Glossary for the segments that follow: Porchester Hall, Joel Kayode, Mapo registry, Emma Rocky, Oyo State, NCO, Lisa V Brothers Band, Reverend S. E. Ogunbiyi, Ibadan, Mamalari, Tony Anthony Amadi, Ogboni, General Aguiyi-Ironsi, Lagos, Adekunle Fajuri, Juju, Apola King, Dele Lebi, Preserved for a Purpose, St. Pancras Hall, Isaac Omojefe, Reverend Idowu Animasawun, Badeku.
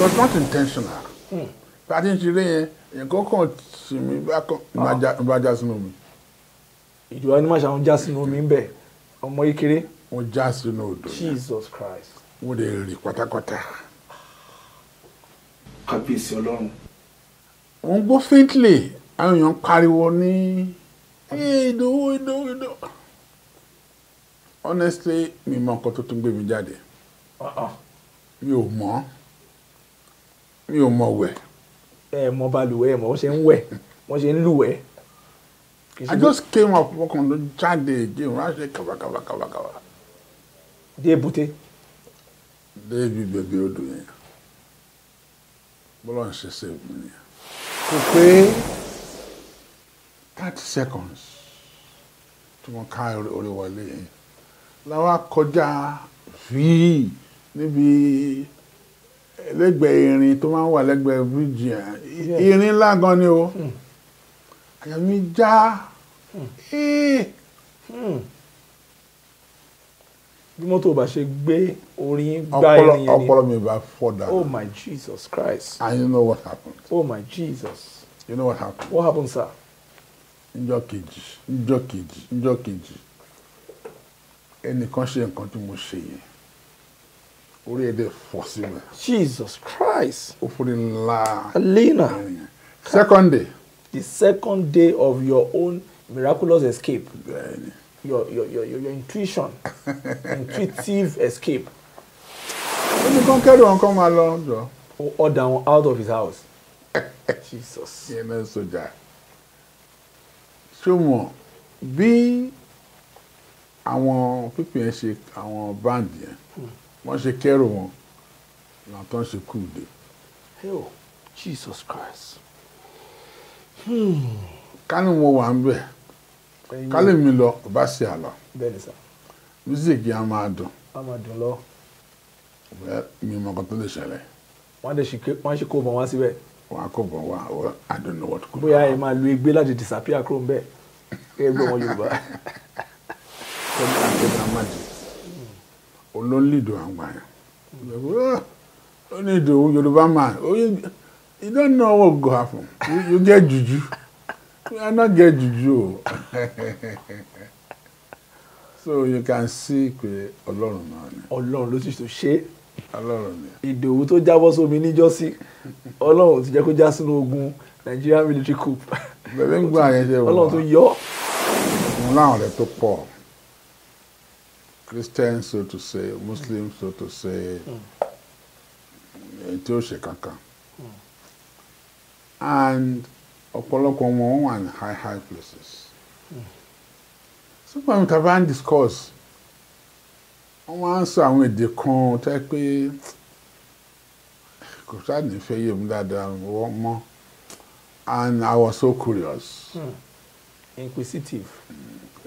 was not intentional. I didn't really go to me back on just know me. You animals just know me. Just know. Jesus Christ. What they really quota. Happy so long. Won't go faintly. I don't carry one. Hey, do. Honestly, my mom got to be my daddy. You more. You more way. I just came up work on the child day. Cover. They booty. They be doing. Bolon she saved me. Okay. 30 seconds. To my car or lay. Lawa koja fee. Maybe leg bearing to my wall leg bear Virginia. Earing lag on you. I am me ja. The motor by Shake Bay Orient. Apollo me by for that. Oh, my Jesus Christ. And you know what happened. Oh, my Jesus. You know what happened. What happened, sir? In your cage. Any conscience continue saying. Jesus Christ. Alina. Second day. The second day of your own miraculous escape. Your intuition. Intuitive escape. When you come carry on, come along. Or down out of his house. Jesus. Amen, soldier. So more. Be our people and shake our band here. Once you carry on, now she could. Oh, Jesus Christ. Can you move on there? Kale mi lo basi ala. Bẹ́ẹ̀ni sá. Music yẹn a máa dùn. A máa dùn lọ. Bẹ́ẹ̀ mi mọ nǹkan tó lè ṣẹlẹ̀. Wọ́n ṣe kó bọ̀ wá síbẹ̀. Wọ́n á kó bọ̀ wá. I don't know what could be. Bóyá ẹ máa lu igbe láti disappear kúrò níbẹ̀. Ẹ gbọ́ wọn Yorùbá. Tọ́lá àti Dàmájì. Olólìdò àgbà yẹn. Olólìdò Yorùbá man. You don't know what go happen. You get juju. I not get juju. So you can see that Ọlọ́run náà ni. Ọlọ́run ló ti so ṣe. Ọlọ́run ni. Ìdòwú tó jábọ́ sómi níjọ́sí. Ọlọ́run ti jẹ́ kó já sínú ogun Nigerian military coup. Bẹ̀bẹ̀ ń gbọ́ àyẹ̀ṣẹ́ wọn. Ọlọ́run tó yọ. Òun láwọn rẹ̀ tó pọ̀. Christian so to say, Muslim so to say, èyí tí ó ṣe kankan. And Apola King and high places. Sometimes we have discuss. One answer we dey come take pe. Because I didn't feel that and I was so curious. Inquisitive. I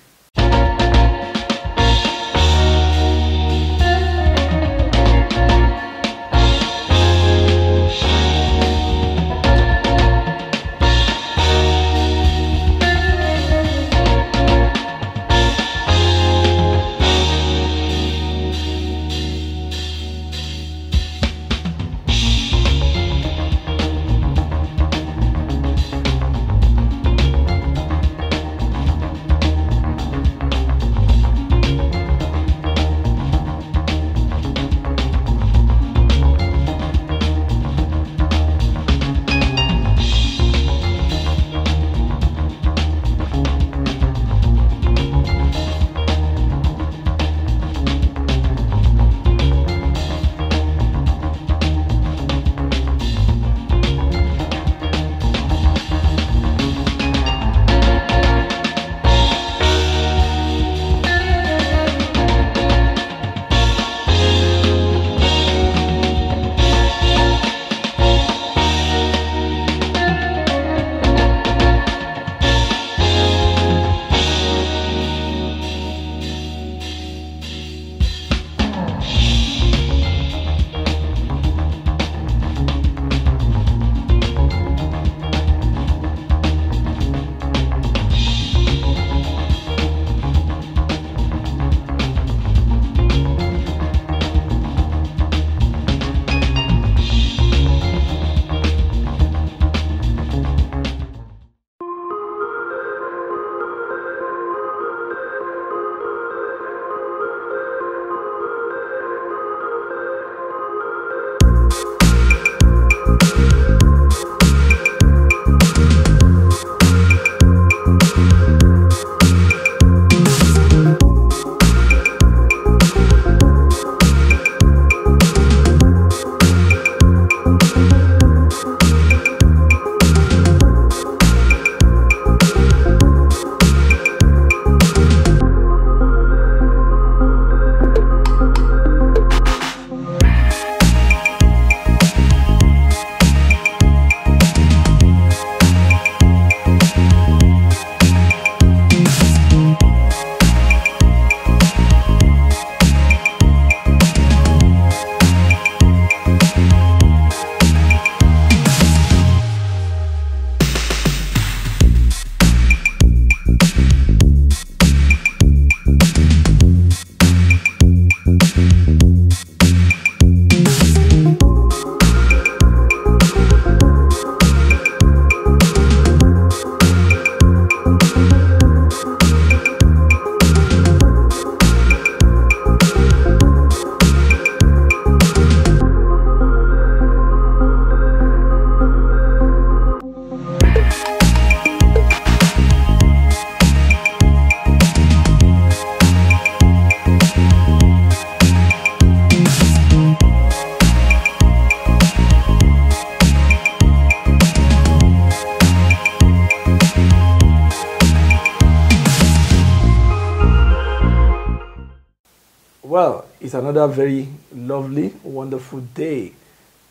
It's another very lovely, wonderful day.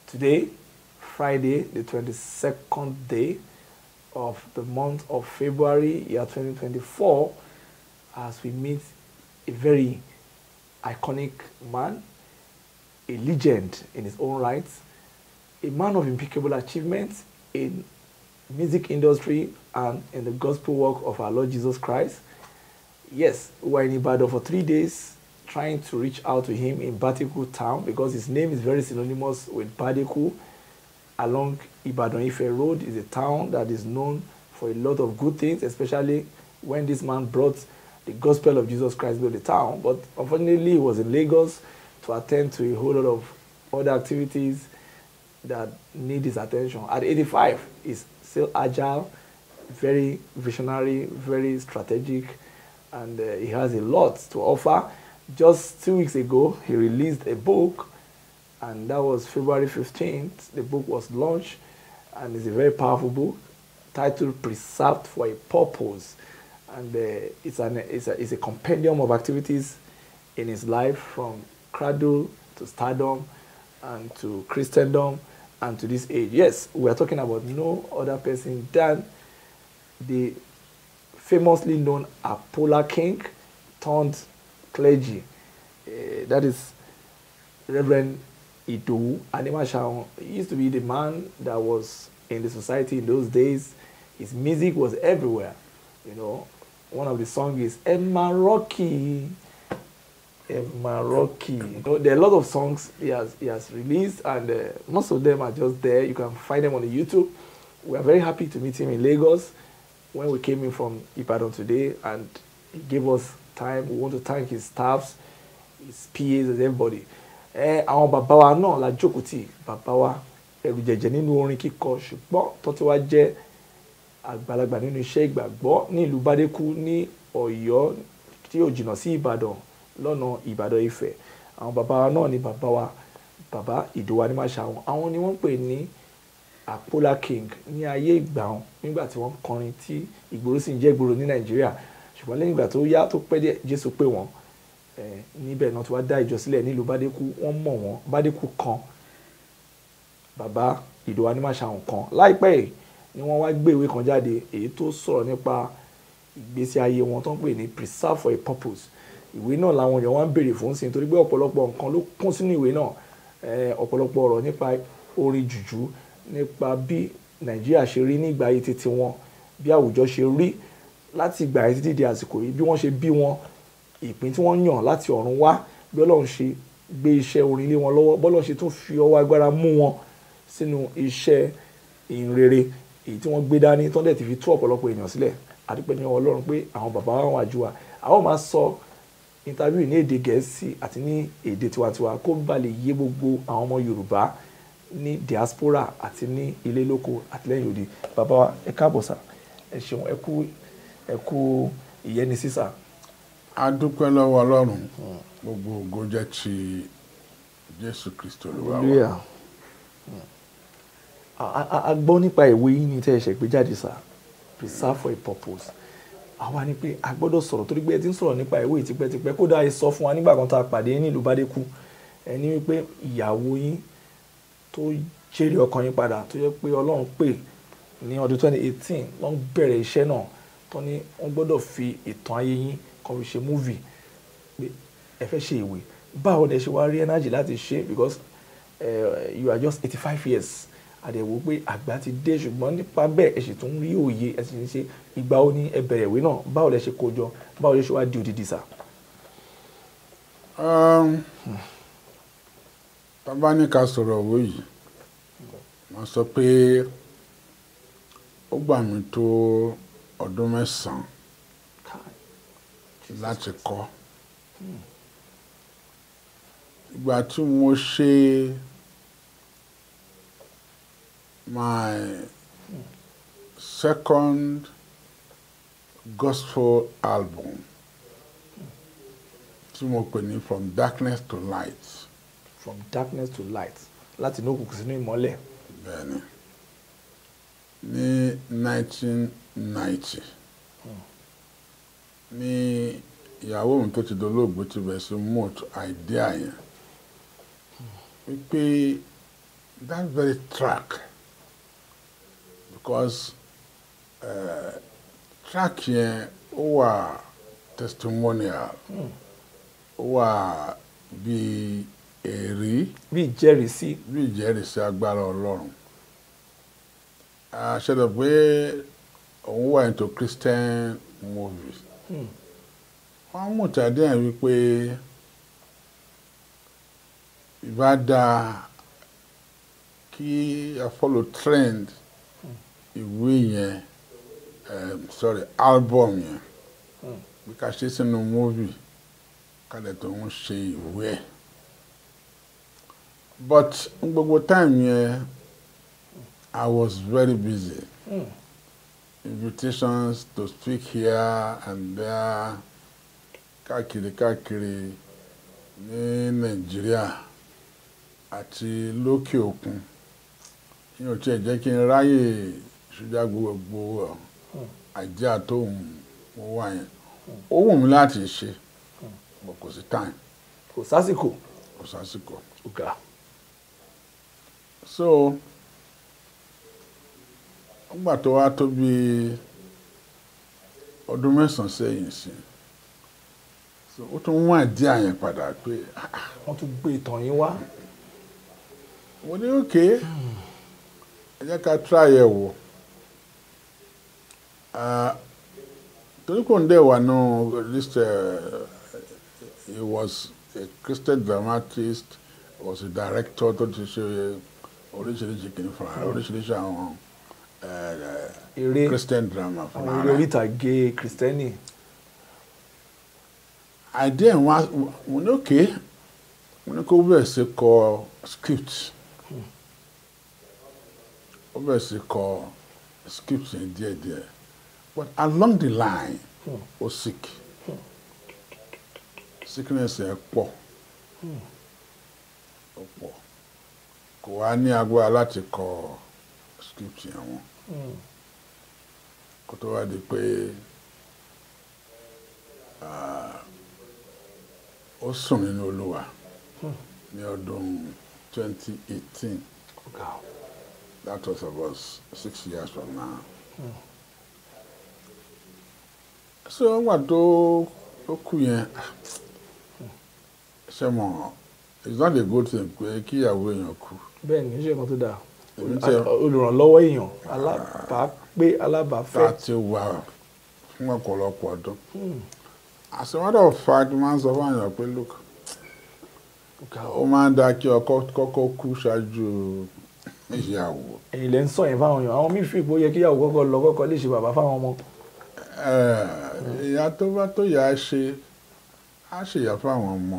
Today, Friday, the 22nd day of the month of February, year 2024, as we meet a very iconic man, a legend in his own right, a man of impeccable achievements in music industry and in the gospel work of our Lord Jesus Christ. Yes, we were in Ibadan for 3 days trying to reach out to him in Badeku town, because his name is very synonymous with Badeku. Along Ibadan Ife Road is a town that is known for a lot of good things, especially when this man brought the gospel of Jesus Christ to the town. But unfortunately, he was in Lagos to attend to a whole lot of other activities that need his attention. At 85, he's still agile, very visionary, very strategic, and he has a lot to offer. Just 2 weeks ago, he released a book, and that was February 15th. The book was launched, and it's a very powerful book titled Preserved for a Purpose. And it's a compendium of activities in his life, from cradle to stardom and to Christendom and to this age. Yes, we are talking about no other person than the famously known Apola King turned clergy. That is Reverend Idowu Animasawun. He used to be the man that was in the society in those days. His music was everywhere. You know, one of the songs is Emma Rocky. Emma Rocky. You know, there are a lot of songs he has released, and most of them are just there. You can find them on the YouTube. We are very happy to meet him in Lagos when we came in from Ibadan today, and he gave us time. We want to thank his staffs, his PAs, and everybody. Our babawa no la jokoti babawa erujeje ninu orin kiko ṣùgbọ́n tó ti wá jẹ́ àgbàlagbà nínú iṣẹ́ ìgbàgbọ́ ní ìlú Badeku ní Ọ̀yọ́ tí ó jìnnà sí Ìbàdàn lọ́nà Ìbàdàn Ifẹ̀. Àwọn babawa náà ni babawa baba Idowu Animasawun. Àwọn ni wọ́n pè ní Apola King ní ayé ìgbàun, nígbà tí wọ́n kọrin tí ìgboro sì ń jẹ́ ìgboro ní Nàìjíríà. Ṣùgbọ́n lẹ́yìn ìgbà tó yá tó pẹ́ díẹ̀ Jésù pè wọ́n. Níbẹ̀ náà tí wá dá ìjọ sílẹ̀ nílùú Badeku, wọ́n mọ̀ wọ́n Badeku kan, baba Idowu Animasawun kan. Láìpẹ́ yìí ni wọ́n wá gbé ìwé kan jáde, èyí tó sọ̀rọ̀ nípa ìgbésí ayé wọn tó ń pè ní Preserve for a Purpose. Ìwé náà làwọn èèyàn wá ń béèrè fún sí, nítorí pé ọ̀pọ̀lọpọ̀ nǹkan ló kún sínú ìwé náà. Ọ̀pọ̀lọpọ̀ ọ̀rọ̀ nípa orin jùjú, nípa bí Nàìjíríà ṣe rí ní ìgbà ayé titi wọn, bí àwùjọ ṣe rí láti ìgbà ayé títí di àsìkò yìí, bí wọ́n ṣe bí wọn, ìpín tí wọ́n yàn láti ọ̀run wá, bí Ọlọ́run ṣe gbé iṣẹ́ orin lé wọn lọ́wọ́, bí Ọlọ́run ṣe tún fi ọwọ́ agbára mú wọn sínú iṣẹ́ ìrere èyí tí wọ́n gbé dání tó ń dẹ̀ ti fi tú ọ̀pọ̀lọpọ̀ èèyàn sílẹ̀. A dúpẹ́ ní Ọlọ́run pé àwọn bàbá wa wà jù wá. A ó máa sọ interview ní èdè Gẹ̀ẹ́sì àti ní èdè tiwantiwa kó bá lè yé gbogbo àwọn ọmọ Yorùbá ní diaspora àti ní ilé lóko àtìlẹ́yìn òde. Bàbá wa ẹ káàbọ̀ sà, ẹ ṣeun, ẹ kú ìyẹnì sísà. A dúpẹ́ lọ́wọ́ Ọlọ́run, gbogbo ògo jẹ́ ti Jésù Kristo Olúwa wa. A gbọ́ nípa ìwé yìí ní tẹ́ ẹ ṣe gbé jáde sá, Preserve for a Purpose. Àwa ni pé a gbọ́dọ̀ sọ̀rọ̀ torí pé ẹ ti ń sọ̀rọ̀ nípa ìwé yìí tipẹ́tipẹ́. Kódà ẹ sọ fún wa nígbà kan tá a pàdé nílùú Badeku, ẹ ní wípé ìyàwó yín tó jèrè ọkàn yín padà, tó yẹ pé Ọlọ́run pè ní ọdún 2018 ló ń bẹ̀rẹ̀ iṣẹ́ náà, tó ní wọ́n gbọ́dọ̀ fi ìtàn ayé yín kọ́ ṣe múvì, pé ẹ fẹ́ ṣe ìwé. Báwo ni ẹ ṣe wá rí energy láti ṣe, because you are just 85 years àdẹ̀wò pé àgbà ti dé, ṣùgbọ́n nípa bẹ́ẹ̀ ẹ sì tún rí òye ẹ sì ń ṣe. Ìgbà wo ni ẹ bẹ̀rẹ̀ ìwé náà, báwo lẹ ṣe kójọ, báwo lẹ ṣe wá di odidi sà? Bàbá ní ká sọ̀rọ̀ owó yìí, wọ́n sọ pé ó gbà mí tó ọdún mẹ́sàn-án láti kọ́. Ìgbà tí mo ṣe my second gospel album tí mo pè ní From Darkness to Light. From Darkness to Light, láti inú òkùnkùn sínú ìmọ́lẹ̀. Bẹ́ẹ̀ni, ní 1990. Ní ìyàwó mi tó ti dolóògbé ti bẹ̀rẹ̀ sí mọ́tò àìdíà yẹn wípé that very track because track yẹn ó wà testimonial ó wà bí ẹ̀rí bí ìjẹ́rìsí agbára Ọlọ́run àṣẹlẹ̀ pé òun wà into Christian movies. Wọ́n mú tàdé ẹ̀ wípé ìbá dáa kí a follow trend ìwé yẹn sorry album yẹn bí ká ṣe sínú movie ká lè tó ń ṣe ìwé ẹ̀ but gbogbo time yẹn I was very busy. Invitations to speak here and there. Káàkiri ní Nàìjíríà àti lókè òkun ní ó tiẹ̀ jẹ́ kí n ráyè ṣújà gbogbo àjẹ́ àtòhùn mo wà yẹn ó wù mí láti ṣe but kò sí time. Kò sásìkò. Kò sásìkò. Ọ̀gá. So nígbà tó wá tó bí ọdún mẹ́sàn-án sẹ́yìn sí i. Ó tún wá di àyàn padà pé wọ́n tún gbé ìtàn yín wá. Mo ní òkè ẹ jẹ́ ká try ẹ̀ wò torí kò ń dẹ̀ wà nù list he was a Christian dramatist, was a director tó ti ṣe oríṣiríṣi kìíní fún ara oríṣiríṣi àwọn Christian drama fún ara. Àwọn eré oríìtage Kristẹni. I didn't want when okay when I go over say call script obviously call scripts in there but along the line was sick sickness is poor poor kò wá ní agbára láti kọ scripts yẹn kó tó wá di pé ó sùn nínú Olúwa ní ọdún 2018. Wow. That was about 6 years from now. So nígbà tó kú yẹn ṣe mọ̀ it's not a good thing pé kí ìyàwó èèyàn kú. Bẹ́ẹ̀ni iṣẹ́ kan tó dáa olùrànlọ́wọ́ èèyàn alábàáfẹ́. Tá a ti wà fún ọ̀pọ̀lọpọ̀ ọdún. As a matter of fact, man, so far you pay look. O man that you kọ́kọ́ kú ṣáájú ìyàwó. Ẹ̀yin lẹ ń sọ yẹn fáwọn èèyàn. Àwọn mi fi ìpò yẹ kí ìyàwó kọ́kọ́ lọ kọ́kọ́ lè ṣe bàbá fáwọn ọmọ. Ìyá tó bá tó yà á ṣe ìyá fáwọn ọmọ.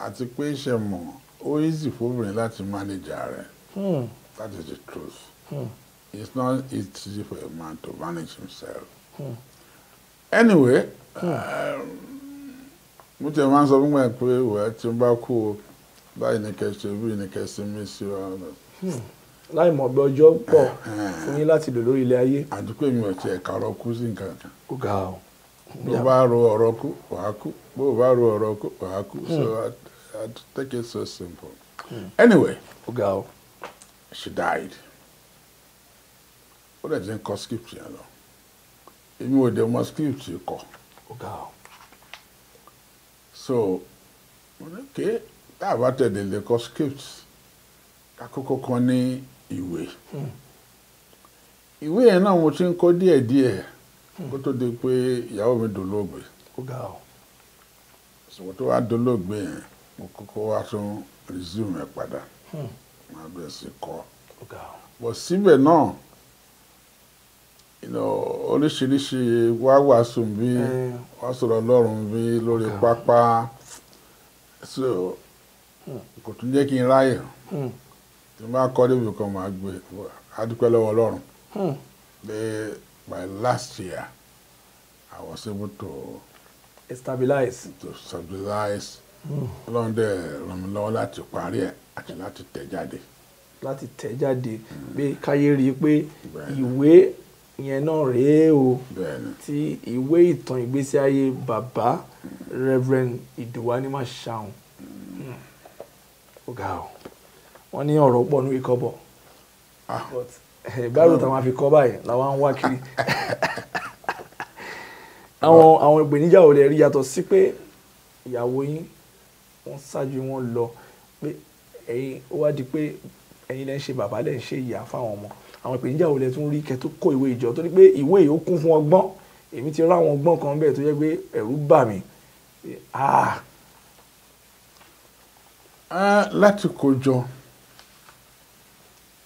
Àti pé ṣe mọ̀, ó easy fóbìnrin láti manage rẹ̀. That is the truth. It's not easy for a man to manage himself. Anyway, mo ti máa ń sọ fún mi pé wẹ́ẹ́ tí n bá kú o báyìí ní kẹsì bí ní kẹsì mi sí wa. Láì mọ̀ bí ọjọ́ pọ̀ fún yín láti lò lórí ilé ayé. Àdúgbò mi ò tiẹ̀ ka ọ̀rọ̀ kú sí nǹkan kan. Kò ga o. Bó o bá ro ọ̀rọ̀ kú wàá kú bó o bá ro ọ̀rọ̀ kú wàá kú so I take it so simple. Anyway, kò ga o. She died. Ó dẹ̀ ti ń kọ́ script yẹn lọ. Èmi ò dẹ̀ mọ script kọ. So okay tá a bá tẹ̀lé lè kọ script kakoko kan ní ìwé ìwé yẹn náà mo ti ń kọ díẹ̀díẹ̀ kó tó di pé ìyàwó mi dolóògbé. Sọ̀rọ̀ tó wá dolóògbé yẹn mo kọ́kọ́ wá tún resume ẹ̀ padà máa bẹ̀rẹ̀ sí kọ bọ̀ síbẹ̀ náà. You know, oríṣiríṣi wàásù bí wàá sọ̀rọ̀ Ọlọ́run bí lórí pápá so kò tún jẹ́ kí n ráyè tí n bá kọ́ débi kan máa gbé adúpẹ́ lọ́wọ́ Ọlọ́run pé by last year I was able to stabilize Ọlọ́run dẹ̀ ràn mí lọ́wọ́ láti parí ẹ̀ àti láti tẹ̀ jáde. Láti tẹ̀ jáde pé káyé rí i pé ìwé yẹn náà rèé o ti ìwé ìtàn ìgbésí ayé bàbá Reverend Idowu Animasawun ọ̀gá o wọ́n ní ọ̀rọ̀ pọ̀ ní ìkọ́bọ̀ but báwo táwọn fi kọ́ báyìí làwọn ń wá kiri àwọn ìpèníjà ò lè rí yàtọ̀ sí pé ìyàwó yín wọ́n ṣáájú wọn lọ pé ẹ̀yin ó wá di pé ẹ̀yin lẹ́ ń ṣe bàbá lẹ́ ń ṣe ìyá fáwọn ọmọ àwọn ìpèníjà ò lè tún rí kẹ́ tó kó ìwé ìjọ torí pé ìwé yìí ó kún fún ọgbọ́n èmi ti ráwọn ọgbọ́n kan bẹ́ẹ̀ tó yẹ pé ẹ̀rù bà mí. Láti kójọ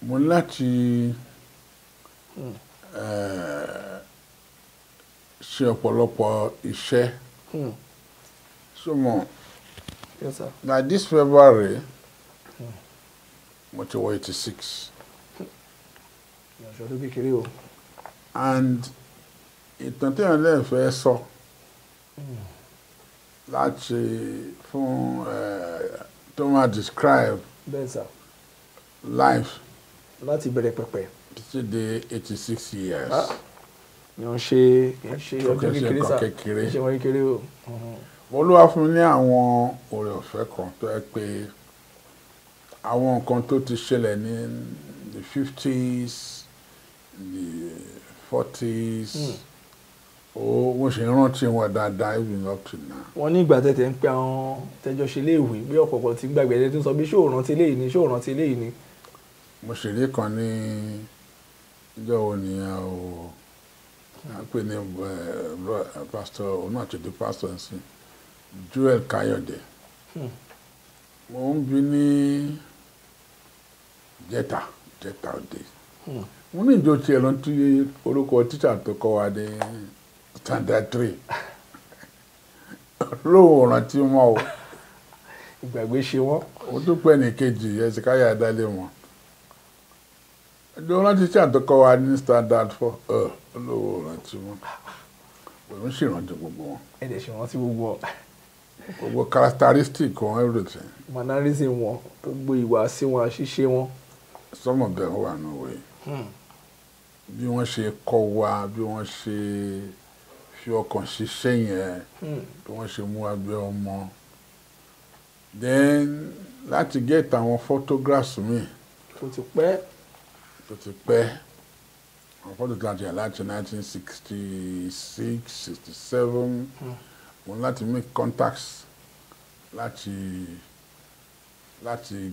mo láti ṣe ọ̀pọ̀lọpọ̀ iṣẹ́ súnmọ́ na this February mo ti wọ 86. And ìtàn tí wọ́n lè fẹ́ sọ láti fún tó máa describe life láti bẹ̀rẹ̀ pẹ̀pẹ̀ títí dé 86 years. Yàn ṣe ọjọ́ kékeré ṣe wọ́n kékeré o. Olúwa fún mi ní àwọn oore ọ̀fẹ́ kan tó yẹ pé àwọn nǹkan tó ti ṣẹlẹ̀ ní the 50s, the 40s, wọ́n ṣe rántí wọn dáadáa even up to now. Wọ́n ní ìgbà tẹ̀tẹ̀ ń pe àwọn tẹ́jọ́ ṣe léèwé bí ọ̀pọ̀pọ̀ ti gbàgbé ẹni tó ń sọ bí ṣóò rántí léyìí ni ṣóò rántí léyìí ni. Mo ṣèlérí kan ní ìjọ ònìyàn o. I put him pastor, or not the pastor, and say, Joel Kayode. Mo ń bí ní Jẹ́ta Òde. Mo ní ìjọ tiẹ̀ lọ tí orúkọ tíṣà tó kọ́ wa ní standard 3. Lóòrùn rántí wọn o. Ìgbàgbé ṣe wọ́n. Ó tún pẹ́ ní kejì Ẹ̀sìkáyà Adálé wọn. Ìjọ rántí tíṣà tó kọ́ wa ní standard 4. Olówó rántí wọn òun sì rántí gbogbo wọn. Ẹ dẹ̀ ṣe rántí gbogbo. Gbogbo characteristic wọn everything. Mannerism wọn gbogbo ìwà sí wọn àṣìṣe wọn. Some of them wà nù wẹ̀. Bí wọ́n ṣe kọ́ wa bí wọ́n ṣe fi ọkàn ṣiṣẹ́ yẹn bí wọ́n ṣe mú abẹ́ ọmọ. Then láti get àwọn photographs mi. Tó ti pẹ́. I followed graduate life in 1966, 67. Mo láti make contacts láti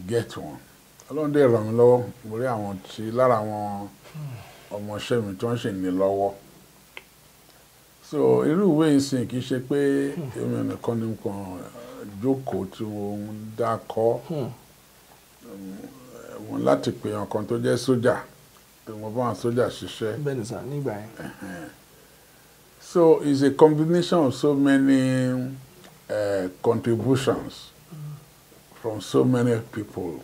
get one. Ọlọ́run dẹ̀ ràn mí lọ́wọ́ mo rí àwọn tí lára àwọn ọmọọṣẹ́ mi tí wọ́n ṣì ní lọ́wọ́. So irú ìwé ìsìn kì í ṣe pé èmi nìkan ni mo kàn jókòó tí mo ń dákọ́. Mo láti pè ọ̀kan tó jẹ́ sójà. Mo bá sójà ṣiṣẹ́. Bẹ́ẹ̀ ni sà, nígbà yẹn. So it's a combination of so many contributions from so many people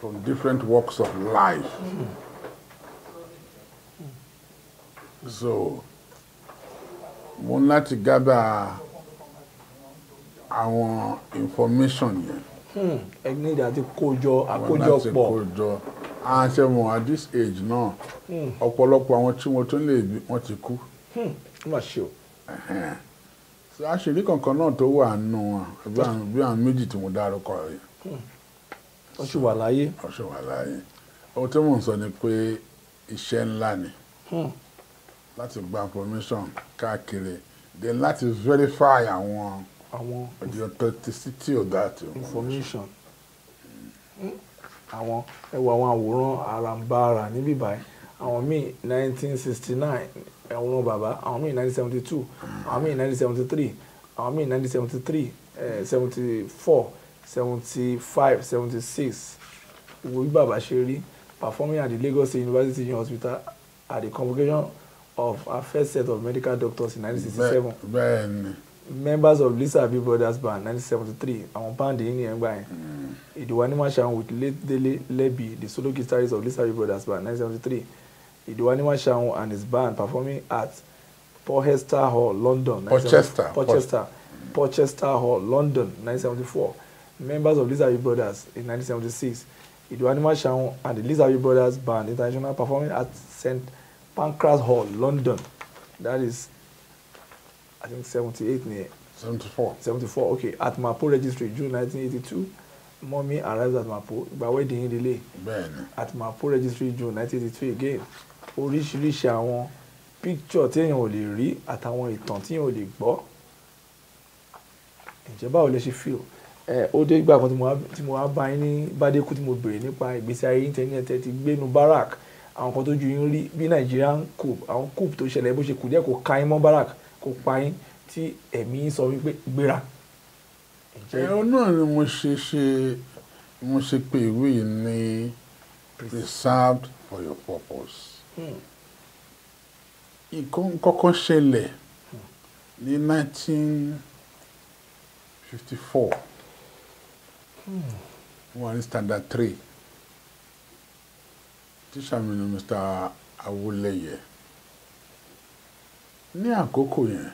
from different walks of life. So mo láti gather àwọn information yẹn. Ẹgbẹ́ ìdájọ́ kójọ àkójọpọ̀. À ń ṣe mọ̀ at this age náà ọ̀pọ̀lọpọ̀ àwọn tí wọ́n tún lè bí wọ́n ti kú. Ṣé àṣírí kankan náà tó wà nù wọn bí àwọn méjì tí mo dárúkọ yìí. Ó ṣì wà láyé. Ohun tí mò ń sọ ni pé iṣẹ́ ńlá ni láti gba information káàkiri then láti verify àwọn the authenticity of that information. Àwọn ẹwà àwọn àwòrán àràǹbarà níbí báyìí àwọn míì 1969 ẹwùrán bàbá àwọn míì 1972 àwọn míì 1973 àwọn míì 1973 74 75 76 wo bí bàbá ṣe rí performing at the Lagos University Teaching Hospital at the convocation of our first set of medical doctors in 1967. Ben. Members of Lisa V Brothers Band 1973, àwọn báńdì yìí ni ẹ̀ ń gbà yẹn. Idowu Animasawun with late Dele Lebi, the solo guitarist of Lisa V Brothers Band 1973. Idowu Animasawun and his band performing at Porchester Hall, London. Porchester Hall, London 1974. Members of Lisa V Brothers in 1976. Idowu Animasawun and the Lisa V Brothers Band International performing at St. Pancras Hall, London. That is, I think, 78 near. 74. 74, okay. At Mapo registry, June 1982. Mommy arrived at Mapo. By way, they delay. Ben. At Mapo registry, June 1983 again. Oríṣiríṣi àwọn picture téèyàn ò lè rí àtàwọn ìtàn téèyàn ò lè gbọ́. Ìjọba ò lè ṣe feel. Ó dé ìgbà kan tí mo wá bá yín ní Badeku tí mo bèrè nípa ìgbésí ayé internet ti gbénu barak. Àwọn kan tó ju yín rí bí Nigerian coup, àwọn coup tó ṣẹlẹ̀ bó ṣe kù díẹ̀ kò ka yín mọ́ barak kò pa yín tí ẹ̀mí sọ wípé gbéra. Ẹ̀rọ náà ni mo ṣe pé ìwé yìí ní Preserved for your Purpose. Ìkọ́kọ́ ṣẹlẹ̀ ní 1954 wọ́n ní standard 3. Tíṣà mi ni Mr. Awoleye. Ní àkókò yẹn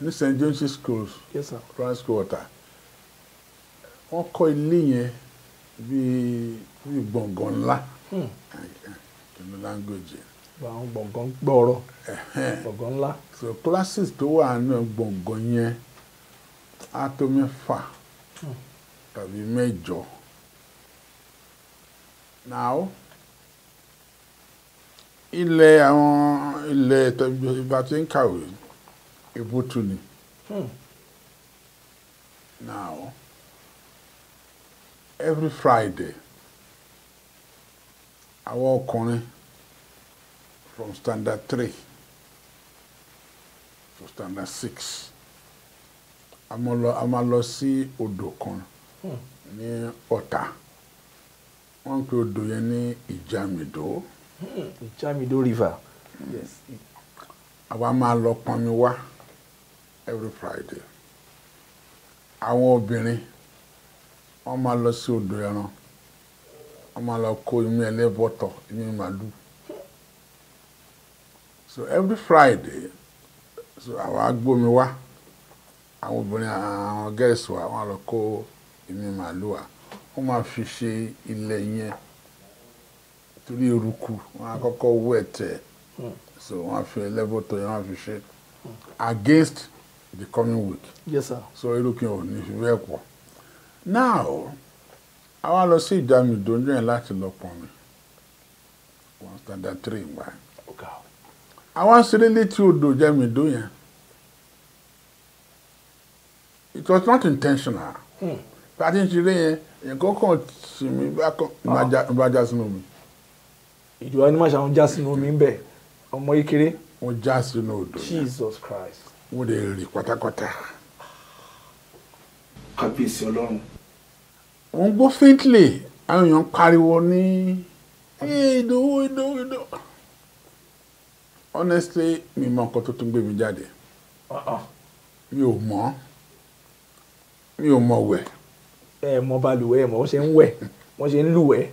ní St. John's School, yes sir, Grand School Water, wọ́n kọ́ ilé yẹn bíi gbọ̀ngàn ńlá. Kìnnú language. Àwọn gbọ̀ngàn gbọ́rọ̀. Gbọ̀ngàn ńlá. So classes tó wà nínú gbọ̀ngàn yẹn á tó mẹ́fà tàbí mẹ́jọ. Now, ilẹ̀ ìbá tí ń kàwé ìbútu ni. Now, every Friday, àwọn ọkùnrin from standard 3 to standard 6, a máa lọ sí odò kan ní Ọ̀tà. Wọ́n pe odò yẹn ní Ìjàmìdó. Ìjàmìdó river. Yes. Àwa máa lọ pọnmi wá every Friday. Àwọn obìnrin wọ́n máa lọ sí odò ẹran. Wọ́n máa lọ kó imú ẹlẹ́bọ̀tọ̀, imú màlúù. So every Friday, so àwa gbómi wá. Àwọn obìnrin àwọn gẹ́ẹ̀sì wa wọ́n lọ kó imú màlúù wa. Wọ́n máa fi ṣe ilẹ̀ yẹn torí eruku wọ́n á kọ́kọ́ wẹ̀ tẹ̀ so wọ́n á fi ẹlẹ́bọ̀tọ̀ yẹn wọ́n á fi ṣe against the coming week. Yes sir. So eruku yẹn ò ní fi bẹ́ẹ̀ pọ̀. Now a wá lọ sí Ìjàmìdó yẹn láti lọ pọnmi one standard 3 gbà. A wá ṣeré létí odò Ìjàmìdó yẹn. It was not intentional. Pàtí ń ṣeré yẹn nǹkan kan sì mí bá já sínú omi. Ìjọba ni má ṣe àwọn já sínú omi ń bẹ̀ ọmọ kékeré. Wọ́n já sínú odò yẹn. Jesus Christ. Wọ́n lè rìn pátápátá. Kábíyèsí Ọlọ́run. Wọ́n gbọ́ faintly àwọn èèyàn pariwo ní Ìdòwú Ìdòwú. Honestly mi mọ nǹkan tó tún gbé mi jáde. Mi ò mọ̀. Mi ò mọ̀ wẹ̀. Mo balùwẹ̀ mo ṣe ń wẹ̀ mo ṣe ń lùwẹ̀.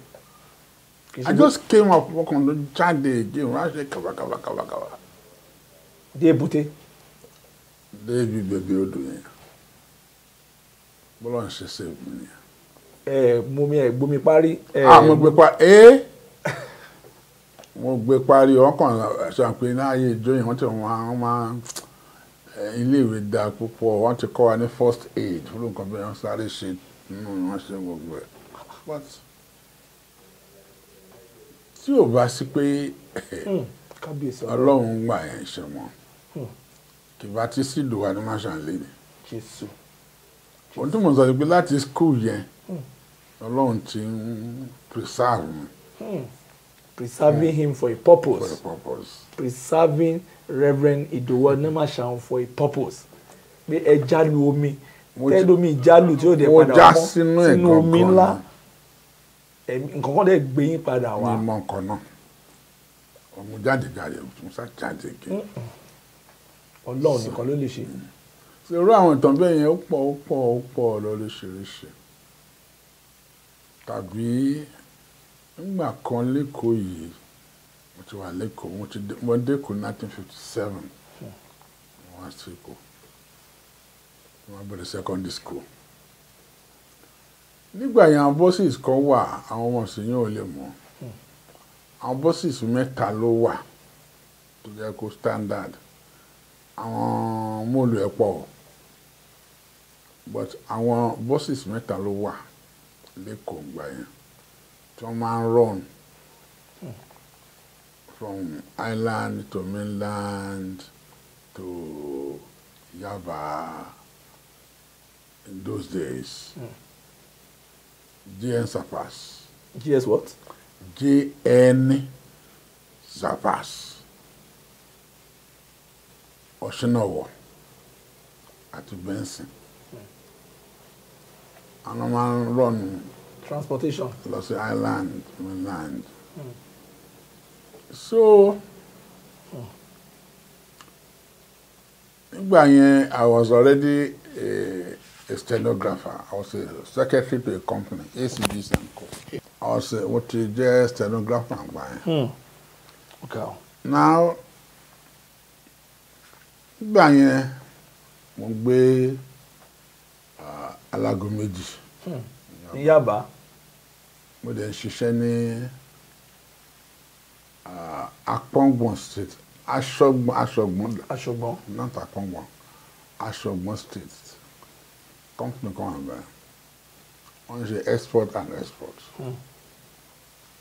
I just came up ọkàn ló jáde èdè wọn á ṣe kàwákàwákàwá. Dé èbúté. Dé ibi bèbè odò yẹn bọ́lá ń ṣe sèbù ni. Mumi ẹ gbomi parí. Mo gbé parí ọkàn ṣàpè náà yé ìjọ yìí wọ́n ti wọ́n máa ilé ìwé dáa púpọ̀ wọ́n ti kọ́ wa ní first aid fún nǹkan bí wọ́n sáré ṣe. No, I say go go. But tí o bá sí pé Kábíyèsí Ọlọ́run gbà yẹn ṣe mọ́. Kì bá ti sí ìdòwà ní Marshal lè ní. Jésù. Ohun tí mo sọ ni pé láti school yẹn Ọlọ́run ti ń preserve mi. Preserving him for a purpose. For a purpose. Preserving Reverend Idowu Animasawun for a purpose. Pé ẹja lu omi. Tẹ́lómi ìjálù tí ó dẹ̀ padà wọ́n sínú omi ńlá nǹkan kan dẹ̀ gbé yín padà wá. Ní mọ nǹkan náà ọmọ jáde musa jáde ké. Ọlọ́run nìkan ló lè ṣe. Ṣé irú àwọn ìtàn bẹ́ẹ̀ yẹn ó pọ̀ lóríṣiríṣi tàbí nígbà kan lẹ́kọ̀ọ́ yìí mo ti wà lẹ́kọ̀ọ́ mo dẹ́kọ̀ọ́ 1957 wọ́n á sì kọ́. Wọ́n bẹ̀rẹ̀ secondary school. Nígbà yẹn àwọn bọ́sìs kan wà àwọn ọmọ sì yẹn ò lè mọ̀. àwọn bọ́sìsì mẹ́ta ló wà tó jẹ́ kó standard àwọn mọ́ọ̀lù ẹ̀pọ̀ but àwọn bọ́sìsì mẹ́ta ló wà lẹ́kọ̀ọ́ ìgbà yẹn tí wọ́n máa ń run from island to mainland to Yaba in those days. JN Zappers. GS what? JN Zappers. Oshinawa àti Benson. Àwọn máa ń run transportation lọ sí island mainland. So nígbà yẹn I was already a stenographer. I was a secretary to a company, ACDC and Co. I was what you just stenographer by. Okay. Now nígbà yẹn mo gbé Alago Meji. Ní Yaba. Mo dẹ̀ ṣiṣẹ́ ní Apongbon Street. Ashogbon. Not Apongbon. Ashogbon Street. Company kan wà bẹ́ẹ̀. Wọ́n ṣe export and export.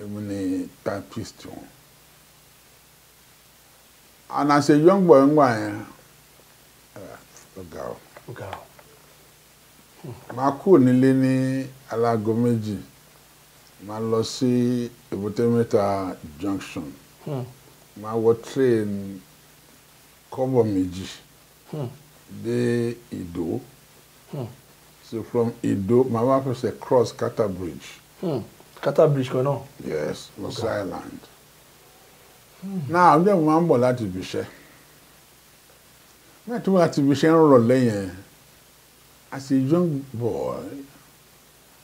Èmi ni typist wọn. And as a young boy ń gbà yẹn, ó ga o. Màá kúrò nílé ní Alago Méjì, màá lọ sí Èbúté Mẹ́ta junction, màá wọ train kọ́bọ̀ méjì dé Ìdó. So from Ìdó, màá wá fẹsẹ̀ cross Carter Bridge. Carter Bridge kan náà? Yes, Los Island. Náà ọjọ́ mi máa ń bọ̀ láti ibiṣẹ́. Nígbà tí mo láti ibiṣẹ́ ń rọ̀ lẹ́yìn as a young boy,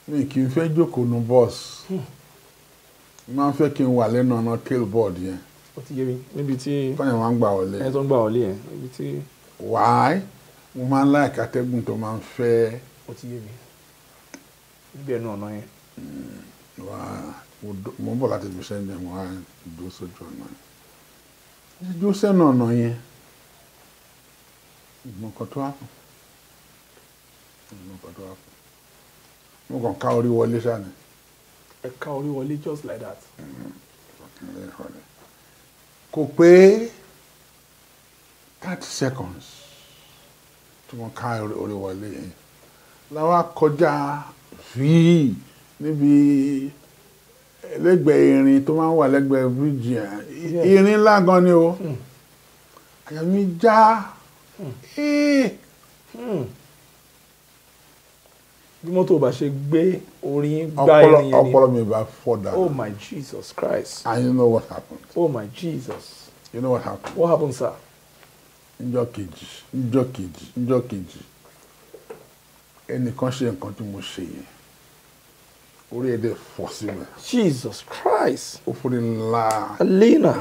mi kì í fẹ́ jókòó nu bus. Mi máa ń fẹ́ kí n wà lẹ́nu ọ̀nà tailboard yẹn. Ó ti yé mi níbi tí fáyọ̀ máa ń gbà wọlé. Ẹni tó ń gbà wọlé yẹn níbi tí. Why? Mo máa ń láìka atẹ́gùn tó máa ń fẹ́. Ó ti yé mi níbi ẹnu ọ̀nà yẹn. Mo ń bọ̀ láti fi ṣẹ́yìn jẹ́ mo wá dúró sójú ọ̀nà yẹn. Dídúró sẹ́nu ọ̀nà yẹn ìgbọ̀n kan tó wà fún. Mo kàn ká orí wọlé ṣáà ni. Ẹ ká orí wọlé just like that. Kò pé 30 seconds tí mo ká orí wọlé yẹn. Làwa kọjá fíì níbi lẹ́gbẹ̀ẹ́ irin tó máa ń wà lẹ́gbẹ̀ẹ́ bíríjì yẹn. Irin ńlá gan ni o. Àyà mi já. Bí mọ́tò bá ṣe gbé orin gbá ẹni yẹn ni ọpọlọ mi bá fọ́ dànù. Oh my Jesus Christ. And you know what happened? Oh my Jesus. You know what happened? What happened, sir? Njọ́ kejì. Ẹnìkan ṣe nǹkan tí mo ṣe yẹn. Orí ẹ̀dẹ̀ fọ́ sí mi. Jesus Christ. Ó fún mi ńlá. Alina.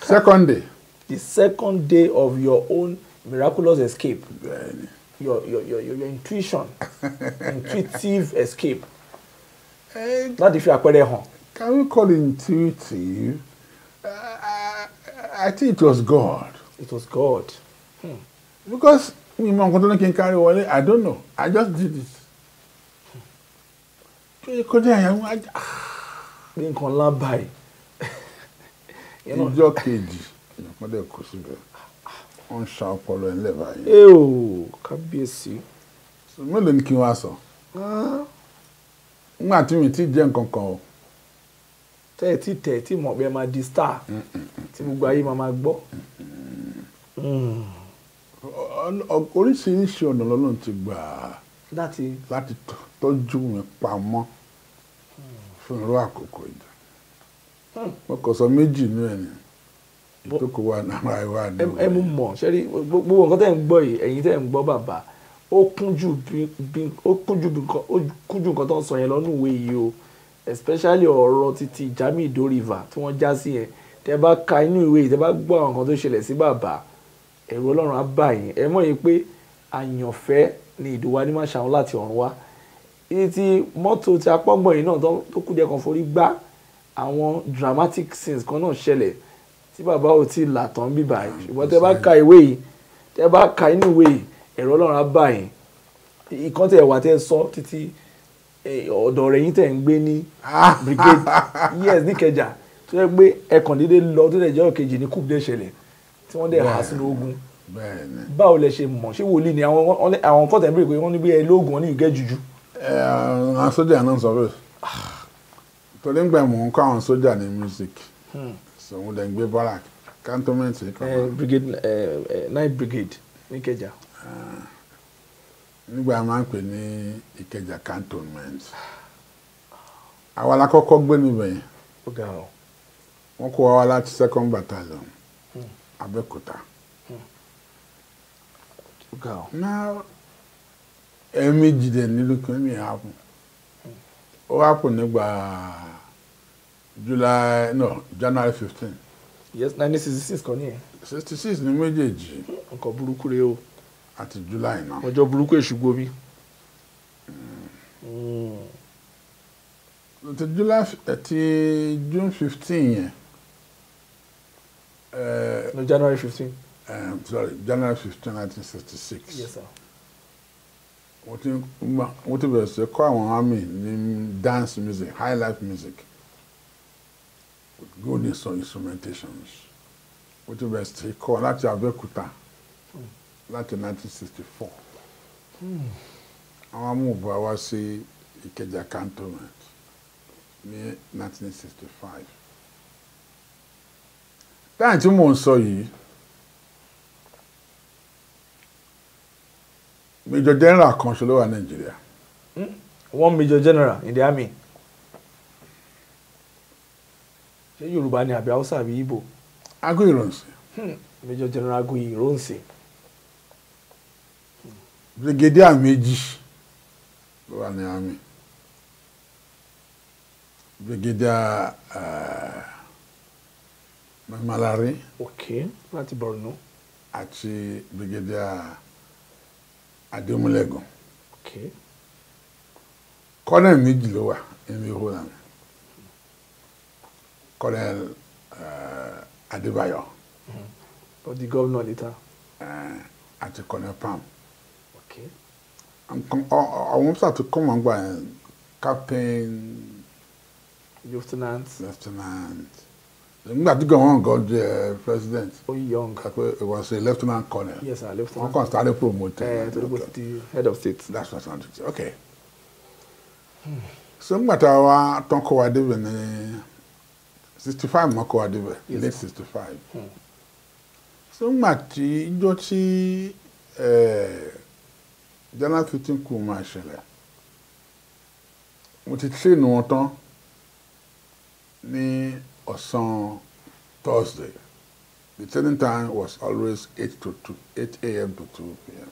Second day. The second day of your own miraculous escape. Bẹ́ẹ̀ni. Your intuition, intuitive escape. That if you are home. Can we call it intuitive? I think it was God. It was God. Because I don't know. I just did it. On sharp follow and lever. Oh, Kábíyèsí. So me le nkin wa so. Ngba tí mi ti jẹ nǹkan kan o. Tẹ́ ti mọ̀ pé ma di star. Tí gbogbo ayé ma gbọ́. Oríṣiríṣi ọ̀nà lọ́lọ́run ti gbà láti tọ́jú mi pamọ́ fún irú àkókò ìdá. Mo kò sọ méjì nú ẹ̀ ni. Ìtòkò wa náà àìwá ni. Ẹ mú mọ̀ ṣẹ́rí gbogbo nǹkan tẹ́ ń gbọ́ yìí ẹ̀yin tẹ́ ń gbọ́ bàbá ó kúnjú nǹkan tó ń sọ yẹn lọ́nú ìwé yìí o especially ọ̀rọ̀ títí Jamiu Ido River tí wọ́n já sí yẹn tẹ́ bá ka inú ìwé yìí tẹ́ bá gbọ́ àwọn nǹkan tó ṣẹlẹ̀ sí bàbá ẹ̀rù Ọlọ́run á bà yín ẹ mọ̀ yín pé àyànfẹ́ ni Idowu Animasawun láti ọ̀run wá ibi tí mọ́tò ti apọ́gbọ̀n yìí náà tó kù díẹ̀ kan forí gbá àwọn dramatic scenes kan náà ṣẹlẹ̀ tí bàbá ò tí là tán bí báyìí ṣùgbọ́n tẹ́ bá ka ìwé yìí tẹ́ bá ka inú ìwé yìí ẹ̀rọ ọlọ́run á bá yín ìkan tẹ̀ wà tẹ́ sọ títí ọ̀dọ̀ rẹ̀ yín tẹ̀ ń gbé ní brigade yes níkẹjà tó yẹ pé ẹ̀kan dédé lọ tó lẹ̀ jẹ́ òkèjì ní coup dé ṣẹlẹ̀ tí wọ́n dẹ̀ há sínú ogun báwo lẹ ṣe mọ̀ ṣé wòlíì ni àwọn kan tẹ̀ ń bèrè pé wọ́n ní bí ẹ lóògùn wọn ní ìgẹ́ Juju. Àwọn sójà náà sọ̀rọ̀ torí ń gbà mò ń kọ́ àwọn sójà ní music sòun lè ń gbé bọ́là cantonment night brigade níkẹjà. Nígbà máa ń pè ní Ìkẹjà cantonment àwa la kọ́kọ́ gbé níbẹ̀ yẹn wọ́n kó wa láti second battalion Abẹ́òkúta. Now ẹ̀mí jìdẹ̀ nílùú kan mi hapun ó hapun nígbà January 15. Yes, 1966 kan nìyẹn. 66 ni méjèèjì. Nǹkan burúkú rèé o. Àti July náà. Ọjọ́ burúkú èṣùgbó mi. Àti July àti June 15 yẹn. No, January 15. Sorry, January 15, 1966. Yes, sir. Wọ́n ti bẹ̀rẹ̀ sí kọ́ àwọn army ní dance music, high life music, with good instrumentations. Wọ́n ti bẹ̀rẹ̀ sí kọ́ láti Abẹ́òkúta. Láti 1964 àwọn amúbọ̀ wá sí Ìkẹjà cantonment ní 1965. Táyà tí mò ń sọ yìí Major General kan ṣe ló wà Nàìjíríà. One Major General in the army. Ṣé Yorùbá ni àbí Hausa àbí Igbo? Aguiyi-Ironsi. Major General Aguiyi-Ironsi. Brigadier méjì ló wà ní àmì Brigadier Malari, okay, láti Borno, àti Brigadier Ademulegun, okay. Colonel méjì ló wà ní Holland, Colonel Adebayo, but the governor later, àti Colonel Pam. I want to come and go and captain, lieutenant. Not go on, got the president. Oh, young. It was a lieutenant colonel. Yes, sir, lieutenant. I started promoting. The head of state. That's what I'm saying. Okay. So I don't go in 65. Late 65. So much. You January 15 kù máa ṣẹlẹ̀ mo ti train wọn tán ní ọ̀sán Thursday. The training time was always 8 a.m. to 2 p.m.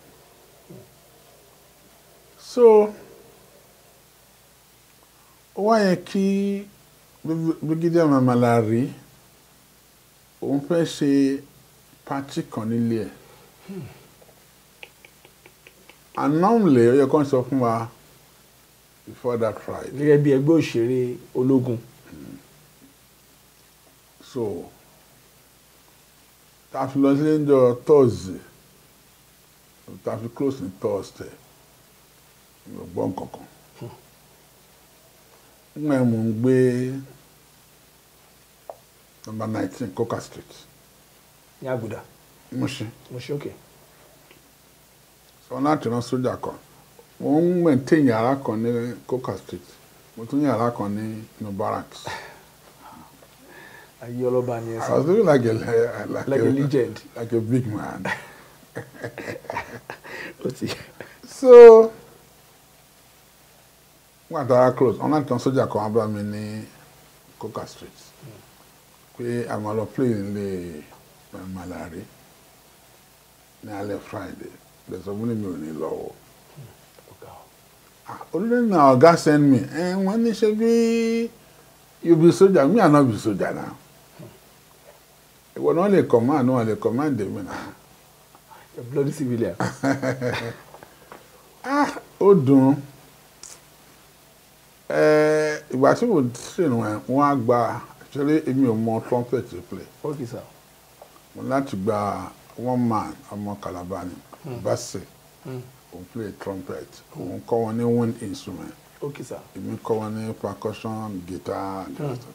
So ó wá yẹ kí Brigadier Mamalari òun fẹ́ ṣe pàtí kan nílé ẹ̀. And normally, you can sọ fún wa before that Friday. Gẹ́gẹ́ bí ẹgbẹ́ òṣèré ológun. So, ta fi lọ sílé níjọ́ Thursday, ta fi close ní Thursday, mo gbọ́ nkankan. Nígbà yẹn mo ń gbé number 19 Coca Street. Ní Àgùdà. Mushin. Mushin, okay. So now to sójà kan mo ń maintain yàrá kan ní Coca Street mo tún yàrá kan ní barracks. Ayé ọlọ́ba ni ẹsẹ̀. I was living like a legend, like a big man. So wọn àtàrà close ọ̀nà tí wọn sójà kan abúlé mi ní Coca Street pé àmọ́ lọ play nílé Malari ní alẹ́ Friday. There's a woman in law. Only now, God send me, and when they shall be, you'll be soldier, me, I'll not be soldier now. It was only a command, only a command, the bloody civilian. Ah, oh, do. Igbati wo sìn wọ́n agba actually èmi ò mọ trumpet to play. Okay sir. Mo láti gba one man ọmọ Calabar ni. Bassey. Ó play trumpet. Ó kọ́ wọn ní one instrument. Okay sir. Èmi kọ́ wọn ní percussion, guitar and that stuff.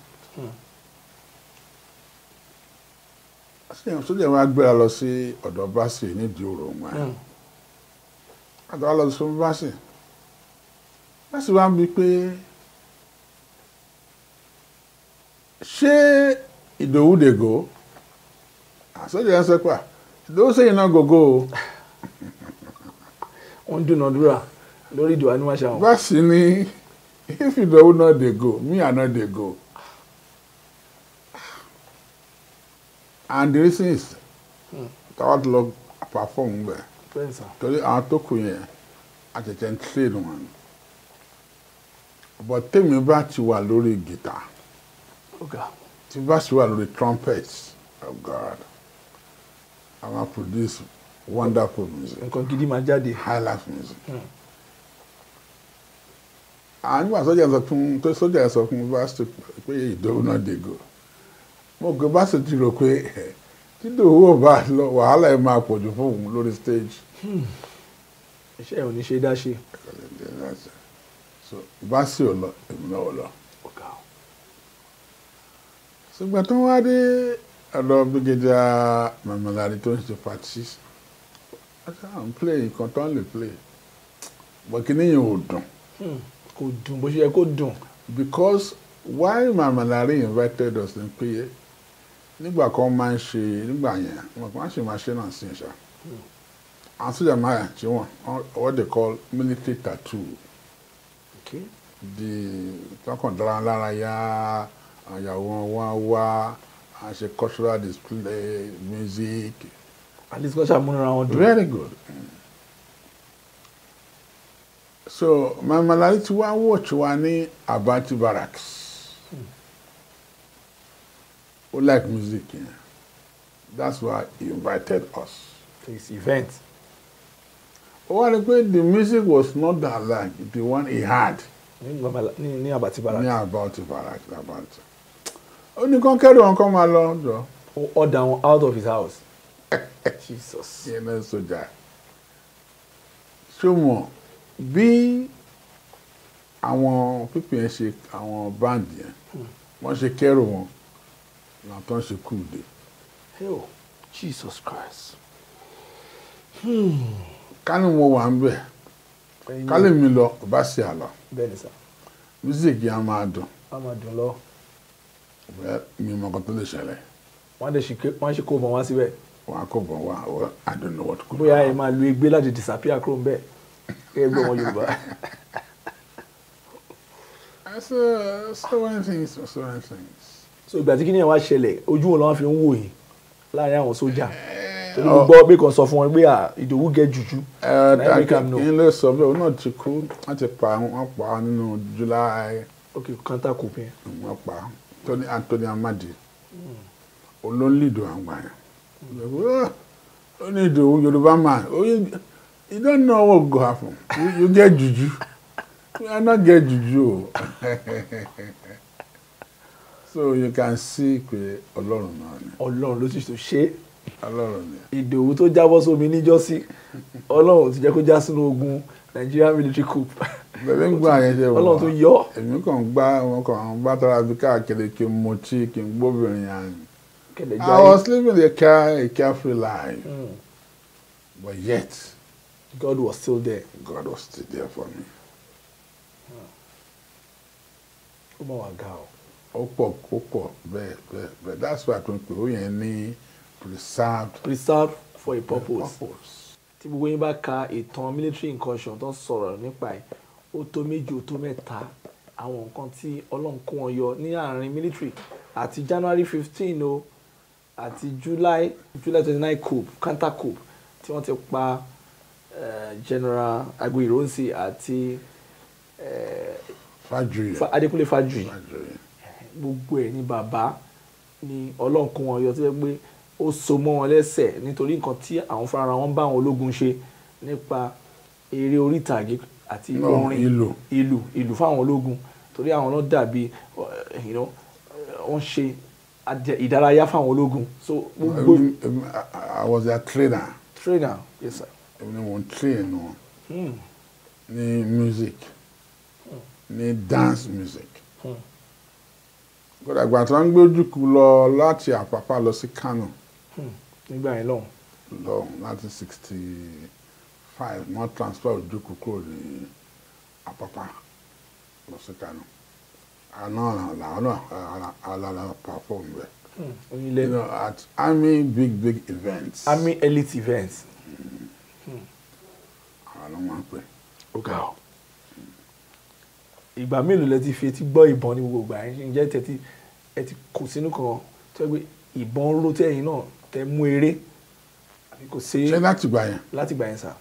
Àṣé so de wá gbéra lọ sí ọ̀dọ̀ Bassey ní Ìdí-Òro wọn. Àgbà lọ sọ Bassey. Bassey wá bí pé she Idowu dey go. I said the answer kwa. Idowu say you not go go. On do not do. Lori do anwa sha. Basini, if Idowu not dey go, me I not dey go. And the reason is, God love perform well. Praise sir. Torí àwọn tó kù yẹn, a tètè train wọn. But tèmi bá ti wà lórí guitar. Okay. The trumpets of God. I'm going to produce wonderful music. High-life music. And you are soldiers of university, you do not go. But go back to the whole stage. So, Basio, no. So, but don't worry, I love Brigadier Mamalariton to practice. I can't play, can't only play. But can you do? Could do, but you could do. Because why Mamalari invited us in PA, Nigba come man she, Nigbanya, Makanshi machine and Sinsha. And so the Maya, she won, what they call military tattoo. Okay. The Takondra Laraya. And you want a cultural display, music. And this culture moving around. Very good. So my Malaliti wa watch wani Abati Barracks. Who like music? Yeah. That's why he invited us. This event. Well, the music was not that like the one he had. Ni Abati Barracks. Ni Abati Barracks. Only conqueror on come along, or down out of his house. Jesus. You know, so that. So more. B. I want people and shake, I want bandit. Once you carry one, not once you could. Hell, Jesus Christ. Can you move one way? Can you move Bassey along? Very sir. Music, you are mad. I'm mad, Lord. Well, me my consolation. One day she come and see where. One come and one. I don't know what. Boy, I am a Louis Bella to disappear from bed. So many things, so many things. So, but you know what, Shelley? Ojú wọn ló ń fi wò yín láàrin àwọn sójà. So you go make us suffer when we are. It will get Juju. I can know. In the summer, we're not too cool. I take part in July. Okay, can't I cope? Tony Anthony Amadi. Only do I want. Only do Yoruba man. Oh, you don't know what will happen. You get Juju. I not get Juju. So you can see that Ọlọ́run náà ni. Ọlọ́run ló ti ṣe. Ọlọ́run ni. Ìdòwú tó jábọ́ sómi níjọ́sí. Ọlọ́run ti jẹ́ kó já sínú ogun Nigeria military coup. Bẹ̀rẹ̀ ń gbà yẹn ṣe wọ́n. Ọlọ́run tó yọ. Èmi kàn gbá wọn kàn àwọn bá tọ́ra bí káàkiri kí n mo tí kí n gbóbìnrin yẹn. I was living a carefree life. But yet. God was still there. God was still there for me. Ó mọ̀ wá ga o. Ó pọ̀ bẹ́ẹ̀ bẹ́ẹ̀ bẹ́ẹ̀. That's why I tún pè ó yẹn ní Preserved for a Purpose. Tí gbogbo yín bá ka ìtàn military incursion tó ń sọ̀rọ̀ nípa ẹ̀. Ó tó méjì ó tó mẹ́ta àwọn nǹkan tí Ọlọ́run kó wọn yọ ní àárín military àti January 15 o àti July 29 coup counter coup tí wọ́n ti pa General Aguiyi-Ironsi àti Adekunle Fajuri gbogbo ẹ̀ ní bàbá ni Ọlọ́run kó wọn yọ tó yẹ pé ó so mọ́ wọn lẹ́sẹ̀ nítorí nǹkan tí àwọn fúnra wọn bá àwọn ológun ṣe nípa eré orí ìtàgé àti ìlú fáwọn ológun torí àwọn náà dàbí wọ́n ṣe ìdárayá fáwọn ológun. I was a trainer. Trainer, yes sir. Wọ́n train wọn ní music, ní dance music. Kódà ìgbà tí wọ́n ń gbé Ojúkù lọ láti Àpápá lọ sí Kano. Nígbà yẹn lọ́hùn. Lọ́hùn láti 65 wọ́n transfer Ojúkù kúrò ní Àpápá lọ sí Kano. Àná perform rẹ̀. You know, at army big events. Army elite events. Àná máa pè. Ó ga ọ́. Ìgbà mélòó lẹ ti fi etí gbọ́ ìbọn ní gbogbo àyè ǹjẹ́ tẹ́tí ẹ ti kò sínú kan tó gbé ìbọn ró tẹ́yìn náà tẹ́ mú eré àbí kò sí. Ṣé láti gbà yẹn? Láti gbà yẹn sà.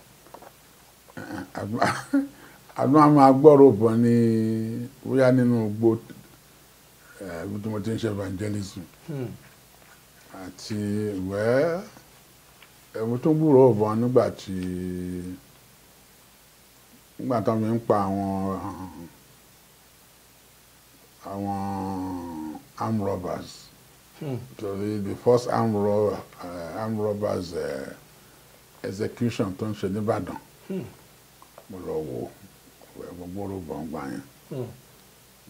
Àdúrà máa gbọ́rọ̀ ìbọn ní bóyá nínú gbó ibi tí mo ti ń ṣe evangelism àti ìwẹ́ ẹ̀wọ̀n tó ń gbúrò ìbọn nígbà tí tó ń pa àwọn armed robbers. So the first armed robbers execution tó ń ṣe ní Ìbàdàn. Mo lọ wò mo gbọ́dọ̀ bọ̀ ń gbà yẹn.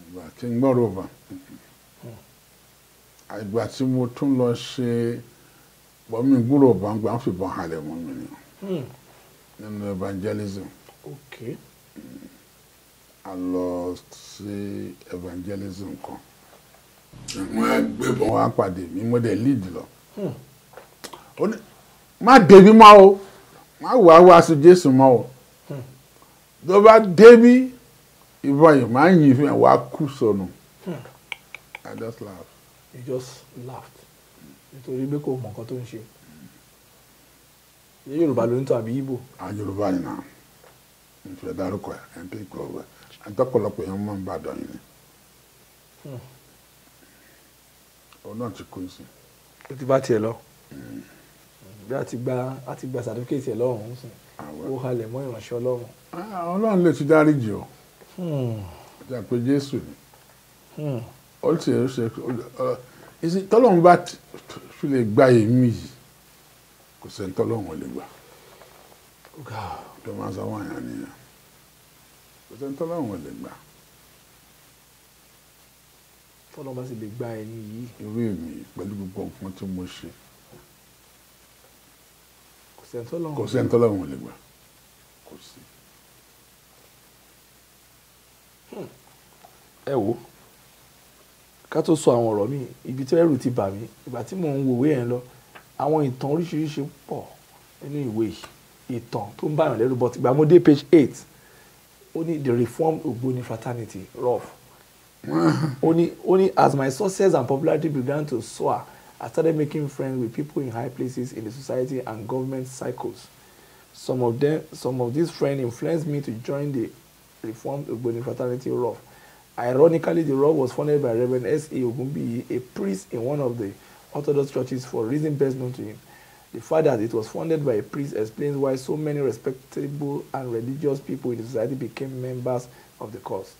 Ìgbà tí ń gbọ́dọ̀ bọ̀. Ìgbà tí mo tún lọ ṣe bọ́mí gbúrò bọ̀ ń gbà ń fìbọn halẹ̀ mọ́ mi ni. Nínú evangelism. Okay. A lọ sí evangelism kan. Wọ́n á gbébọn wá pàdé mi, mo dẹ̀ lead lọ. Ó ní má débi mọ́ o, má wàá wá sí Jésù mọ́ o. Tó bá débi ìbọn yìí, má yìn fún ẹ̀ wá kú sọnù. I just laughed. You just laughed. Nítorí pé kò mọ̀ nǹkan tó ń ṣe. Ṣé Yorùbá ló ń tọ́ àbí Igbo? Yorùbá ni náà. Ìfẹ́ dárúkọ ẹ̀ ẹ̀ ń pè é kúrò wẹ̀ àtọ́pọ̀lọpọ̀ yẹn mọ́ ń bá dọ̀ yìí ni òun náà ti kú sí. Ó ti bá tiẹ̀ lọ bí a ti gba sàtífíkẹ́tì ẹ̀ lọ́rùn ó sìn ó halẹ̀ mọ́ ìránṣẹ́ Ọlọ́run. Ọlọ́run lè ti dáríjì ọ́ ọjà pé Jésù ni ó ti ṣe tọ́lọ́run bá fi lè gba èmi yìí kò sẹ́ni tọ́lọ́run ò lè gbà. Tó máa sọ wọ́n yàn nìyẹn kò sẹ́ni tọ́lọ́run ò lè gbà. Tọ́lọ́run bá sì lè gba ẹni yìí. Irú èmi pẹ̀lú gbogbo nǹkan tí mo ṣe kò sẹ́ni tọ́lọ́run ò lè gbà kò sí. Ẹ wo ká tó sọ àwọn ọ̀rọ̀ mi ibi tí ẹrù ti bà mí ìgbà tí mò ń wòwe ẹ̀ lọ àwọn ìtàn oríṣiríṣi pọ̀ nínú ìwé yìí. Ìtàn tó ń báyàn lẹ́rù but ìgbà mo dé page 8 ó ní the Reformed Ogboni Fraternity rough ó ní as my success and popularity began to soar I started making friends with people in high places in the society and government circles some of these friends influenced me to join the Reformed Ogboni Fraternity rough ironically the rough was founded by Reverend S. E. Ogunbiyi a priest in one of the Orthodox churches for reasons best known to him. The fact that it was founded by a priest explains why so many respectable and religious people in the society became members of the cause.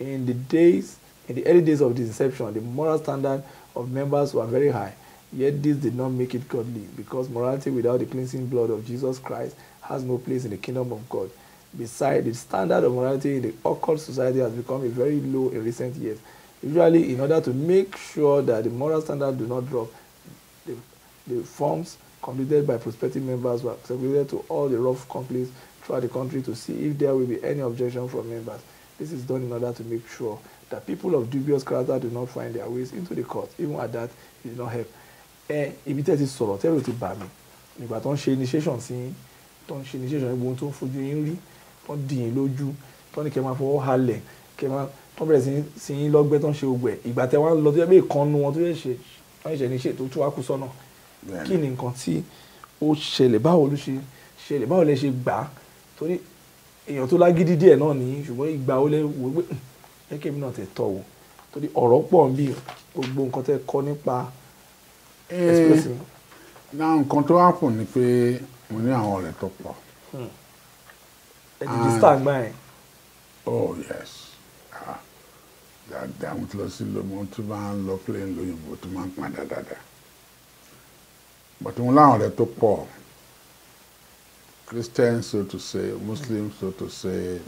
In the early days of this inception, the moral standard of members were very high, yet this did not make it godly, because morality without the cleansing blood of Jesus Christ has no place in the kingdom of God. Besides, the standard of morality in the occult society has become very low in recent years. Usually, in order to make sure that the moral standard do not drop, the forms completed by prospective members were circulated to all the rough conclaves throughout the country to see if there will be any objection from members. This is done in order to make sure that people of dubious character do not find their ways into the court. Even at that, it did not help. Ibi tẹ́ ti sọ̀rọ̀ tẹ́rù ti bà mí nígbà tó ń ṣe initiation sí tó ń ṣe initiation níbo tó ń fojú yín rí tó ń dìyìn lójú tó ní kẹ́ máa fọwọ́ halẹ̀ kẹ́ máa tó bẹ̀rẹ̀ sí yín lọ́gbẹ́ tó ń ṣe ogbẹ̀ ìgbà tẹ́ wá lọ tó yẹ pé ìkànnù wọn tó yẹ ṣe wọ́n ṣe ní ṣe tó tún wá kú sọ́nà. Kí ni nǹkan tí ó ṣẹlẹ̀ báwo ló ṣe ṣẹlẹ̀ báwo lẹ ṣe gbà á torí èèyàn tó lágídí díẹ̀ náà nìyí ṣùgbọ́n ìgbà ó lẹ wò pé ẹ̀kẹ́ mi náà tẹ̀ tọ̀ wò torí ọ̀rọ̀ pọ̀ ń bí gbogbo nǹkan tẹ́ kọ́ nípa expressing. Náà nǹkan tó wá fún ni pé mo ní àwọn ọ̀rẹ́ tó pọ̀. Ẹ dìdí star gbá yẹn. Oh yes. dáadáa mo ti lọ sí lọ mo tún bá ń lọ play lóyìnbó tó máa ń pa dáadáa but wọn láwọn rẹ tó pọ̀ Christians so to say, Muslims so to say,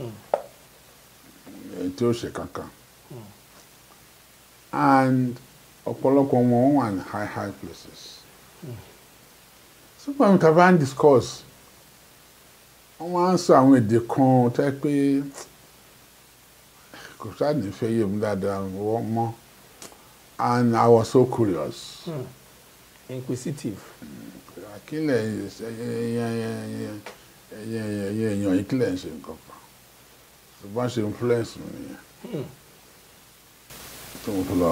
tí ó ṣe kankan and ọ̀pọ̀lọpọ̀ wọn wà ní high places so when we can discuss wọ́n máa ń sọ àwọn èdè kan tẹ́ pé kò sáà ní fẹ́ yé mi dáadáa wọ́n mọ́ and I was so curious. Inquisitive. Àkílẹ̀ èèyàn ìkílẹ̀ ń ṣe nǹkan pa ṣùgbọ́n ṣe influence mi nìyẹn tó mo fi lọ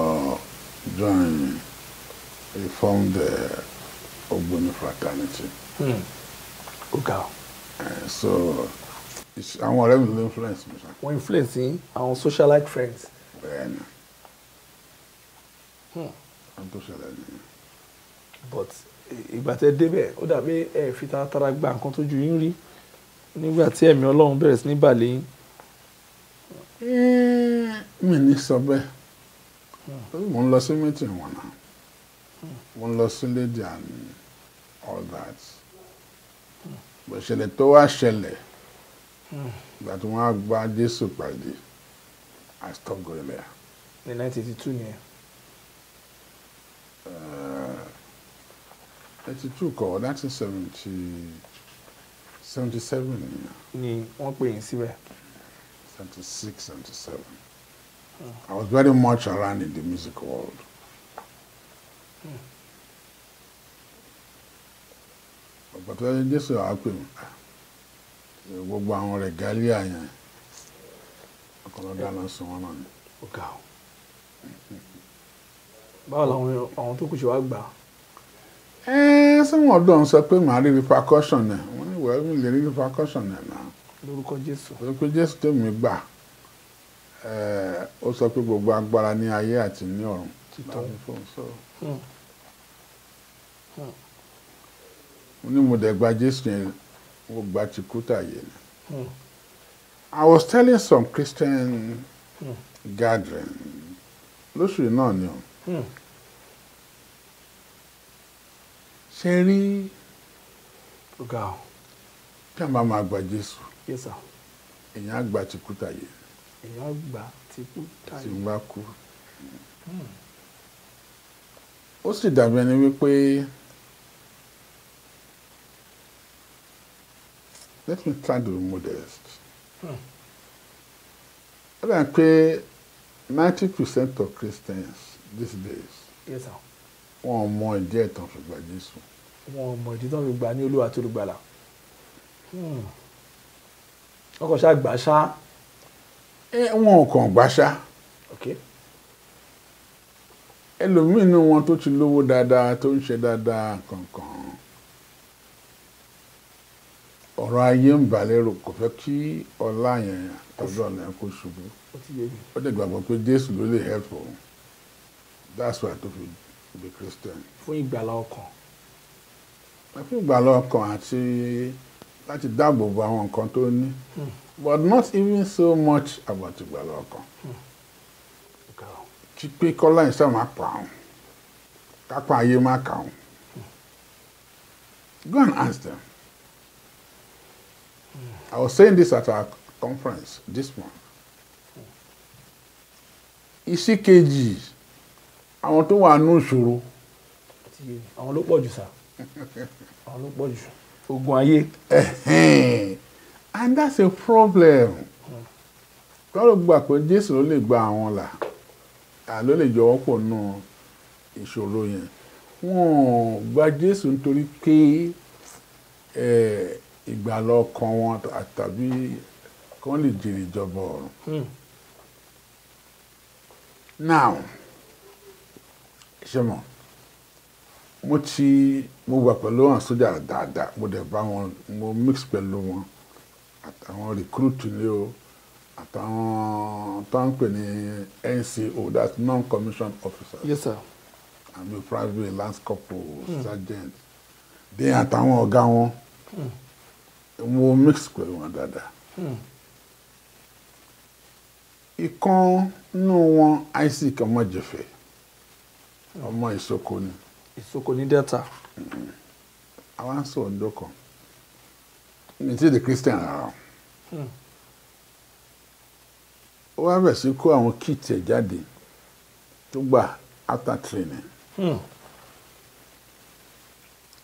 join Reformed Ogboni Fraternity. So, àwọn ọ̀rẹ́ mi ló influence mi. Wọ́n influence yín àwọn socialite friends. Bẹ́ẹ̀ni. Wọ́n tó ṣẹlẹ̀ nìyẹn. But ìgbà tẹ́ débẹ̀ ó dàbí ẹ fi taratara gba nǹkan tó ju yín rí nígbà tí ẹ̀mí Ọlọ́run bẹ̀rẹ̀ sí ní bàlẹ̀ yín. Mi ní sọ bẹ́ẹ̀ mo ń lọ sí meeting wọn náà mo ń lọ sí lady and all that. Ìṣẹ̀lẹ̀ tó wá ṣẹlẹ̀ ìgbà tí wọ́n á gba Jésù pàdé I stopped going there. Ní 1982 ni ẹ. 82 kọ́ 1977 ni wọ́n pè yín síbẹ̀. 76, 77. I was very much around in the music world. But when this happened, we were going to Regalia and I could not dance on it. Okay. Báwo àwọn tó kù ṣe wá gbà? Some of them sọ pé màá rí repercussion náà. Wọ́n ní wẹ́ẹ́ mi lè rí repercussion náà. Lórúkọ Jésù. Lórúkọ Jésù tó mi gbà. Ó sọ pé gbogbo agbára ní ayé àti ní ọ̀run. Títọ́ mi fún un sọ. Mo ní mo dẹ̀ gba Jésù yẹn mo gba tìkútà yẹn. I was telling some Christian gathering lóṣù náà ni o. Ṣé rí ọ̀gá o kí a máa máa gba Jésù. Yes sir. Èèyàn á gba tìkútà yẹn. Èèyàn á gba tìkútà yẹn. Tí n bá kú. Ó sì dàbí ẹni wípé. Let me try to be modest. I don't pay 90% of Christians these days. Yes, sir. Wọ́n mọ ìdí ẹ̀tàn fi gba Jésù. Wọ́n mọ ìdí ẹ̀tàn fi gba ní Olúwa tó lùgbàlà. Ọkọ̀ ṣá gbà ṣá. Wọ́n kàn gbà ṣá. Okay. Ẹlòmíì nínú wọn tó ti lówó dáadáa tó ń ṣe dáadáa kankan. Ọ̀rọ̀ ayé ń bà lérò kò fẹ́ kí ọlá yẹn tọ́jú ọ̀nà kó ṣubú ó dẹ̀ gbàgbọ́ pé Jésù ló lè help òun that's why tó fi be Christian. Fún ìgbàlá ọkàn. Fún ìgbàlá ọkàn àti láti dáàbò bo àwọn nǹkan tó ní but not even so much about ìgbàlá ọkàn. Kí pé kọ́lá yìí sáà máa pa àwọn kápá ayé máa kà wọ́n go and ask them. I was saying this at our conference this month. Ìṣìkejì àwọn tó wà nínú ìṣòro. Àwọn ló pọ̀ jù sá. Àwọn ló pọ̀ jù. Ogun ayé. And that's a problem. Kọ́lọ́ gbà pé Jésù ló lè gba àwọn là. Àló lè jọ wọ́pọ̀ náà ìṣòro yẹn. Wọ́n gba Jésù nítorí pé ìgbàlọ ọkàn wọn àtàbí kán lè jèrè ìjọba ọ̀run. Now ṣe mọ̀ mo wà pẹ̀lú àwọn sójà dáadáa mo dẹ̀ bá wọn mo mix pẹ̀lú wọn àtàwọn recruit ni o àtàwọn tó ń pè ní NCO that's non-commissioned officers. Yes sir. Àmì private lance corporal sergeant dé àtàwọn ọ̀gá wọn. Mo mix pẹ̀lú wọn dáadáa Ikon no one Isaac Omojefe. Omo Isoko ni. Isoko ni Delta. I want so Ndoko. Nti the Christian. O have se ko awon kit e jade to gba after training.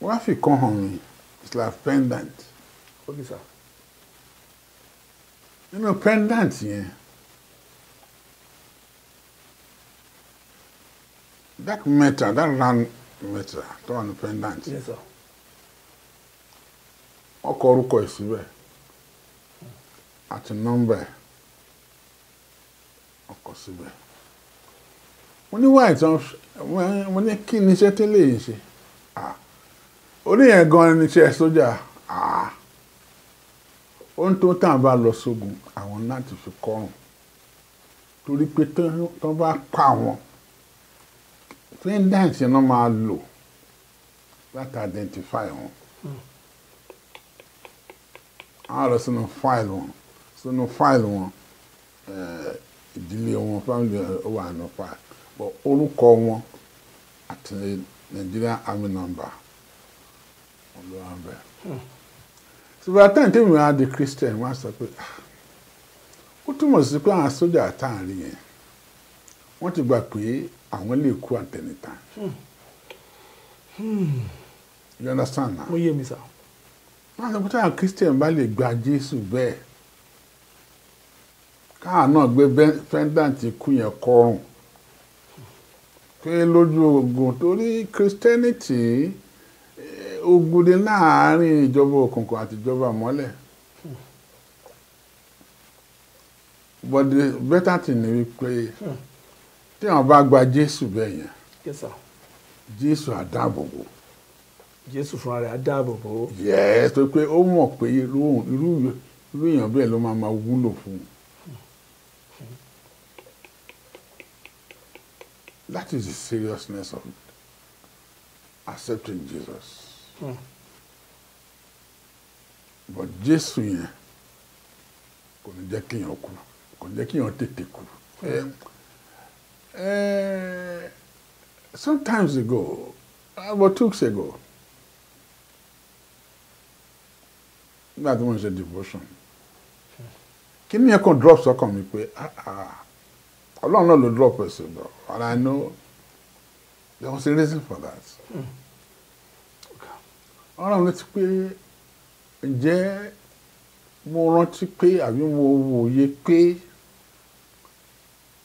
Wọ́n fi kàn hàn mí, it's like pendant. Okay, sir. You know, pendant yẹn. That metal, that round metal, tó wà ní pendant. Yes, sir. Wọ́n kọ orúkọ ẹ̀ síbẹ̀ àti nọ́mbà ẹ̀, wọ́n kọ síbẹ̀. Wọ́n ní wáyé tí wọ́n ní kí ni iṣẹ́ tí lè ṣe. Only a gun in the soldier. On to Tambalo Sogun, I will not if you call to the Peter Toba Power. Plain dance, you know, my low. That identify on. I was no file one, so no file one. Delay one family over no file, but all call one at the Nigerian Army number. So by the time we had the Christian master, what must you go and soldier at time? What you back pay and only go at any time. You understand now? Yes, Mister. Man, what are Christian value graduates who bear? Can not be defendant to Queen Kong. Can Lord go to the Christianity? Ogude laarin ijoba okunko ati ijoba mole. But the better thing we play. Ti won ba gba Jesu beyan. Yes sir. Jesu adabobo. Jesu fun ara adabobo. Yes, to pe o mo pe iru eyan be lo ma wulo fun. That is the seriousness of accepting Jesus. But Jesus, you sometimes ago, about 2 weeks ago, that was a devotion. Can you drop so come? I don't know the drop person, but I know there was a reason for that. Ọlọ́run ti pé ǹjẹ́ mo rántí pé àbí mo wòye pé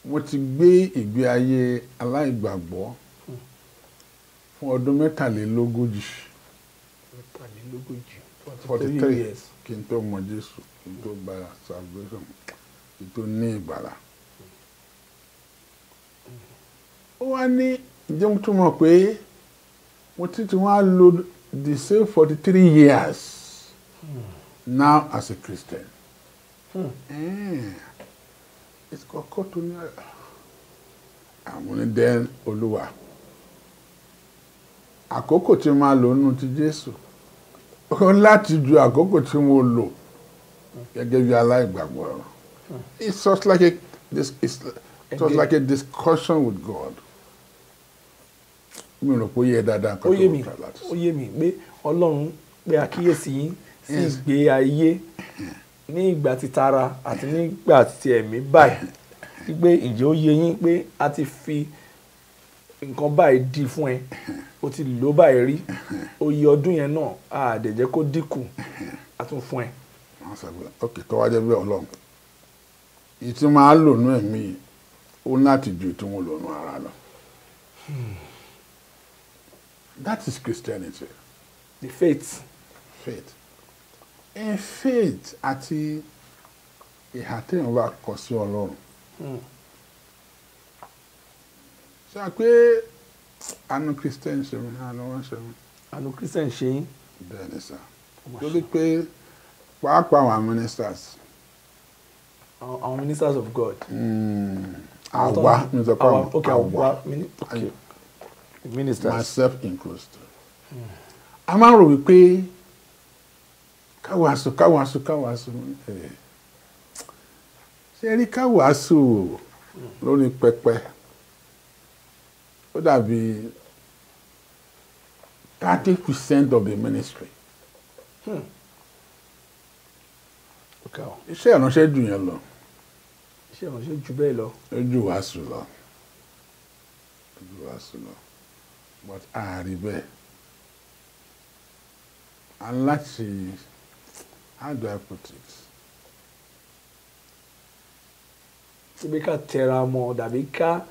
mo ti gbé ìgbé ayé aláìgbàgbọ́ fún ọdún 43. 43 years kí n tó mọ Jésù, kí n tó gba salvation, kí n tó ní ìgbàlà. Ó wá ní ǹjẹ́ mo tún mọ̀ pé mo ti wá lo the same 43 years now as a Christian. It's got to me. I'm only then Olúwa. Àkókò tí ma lò nínú ti Jésù. Ó láti ju àkókò tí mo lò gẹ́gẹ́ bí aláìgbàgbọ́. It's just like a discussion with God. Mi ro po ye dada nkan tó yé mi pé Ọlọ́run pé àkíyèsí sí ìgbé ayé ní ìgbà tí tara àti ní ìgbà tí ẹ̀mí báyìí pé ǹjẹ́ ó yé yín pé a ti fi nǹkan báyìí di fún ẹ ó ti lò báyìí rí oyè ọdún yẹn náà a dẹ̀ jẹ́ kó dínkù a tún fún ẹ. Okay, tó wá jẹ́ bí Ọlọ́run ìtí máa lò nú ẹ̀mí ó láti ju ìtí wọn lò nú ara lọ. That is Christianity. The faith. Faith. In faith, ati ihaten wa kosi Ọlọ́run. So pe anu Christian se mi, anu won se mi. Anu Christian se yin. Bẹ́ẹ̀ ni sir. Torí pé pàápàá àwọn ministers. Our ministers of God. Àwa minister come. Okay, àwa minister. Ministers. Myself included. A máa ń rò wípé káwàásù ṣe rí ká wàásù lórí pẹpẹ ó dàbí 30% of the ministry. Iṣẹ́ ìránṣẹ́ jù yẹn lọ. Iṣẹ́ ìránṣẹ́ jù bẹ́ẹ̀ lọ. Ó jù wàásù lọ. Ó jù wàásù lọ. But ààrí bẹ́ẹ̀. And láti, how do I put it? Ṣebí ká tẹra mọ́ dàbí ká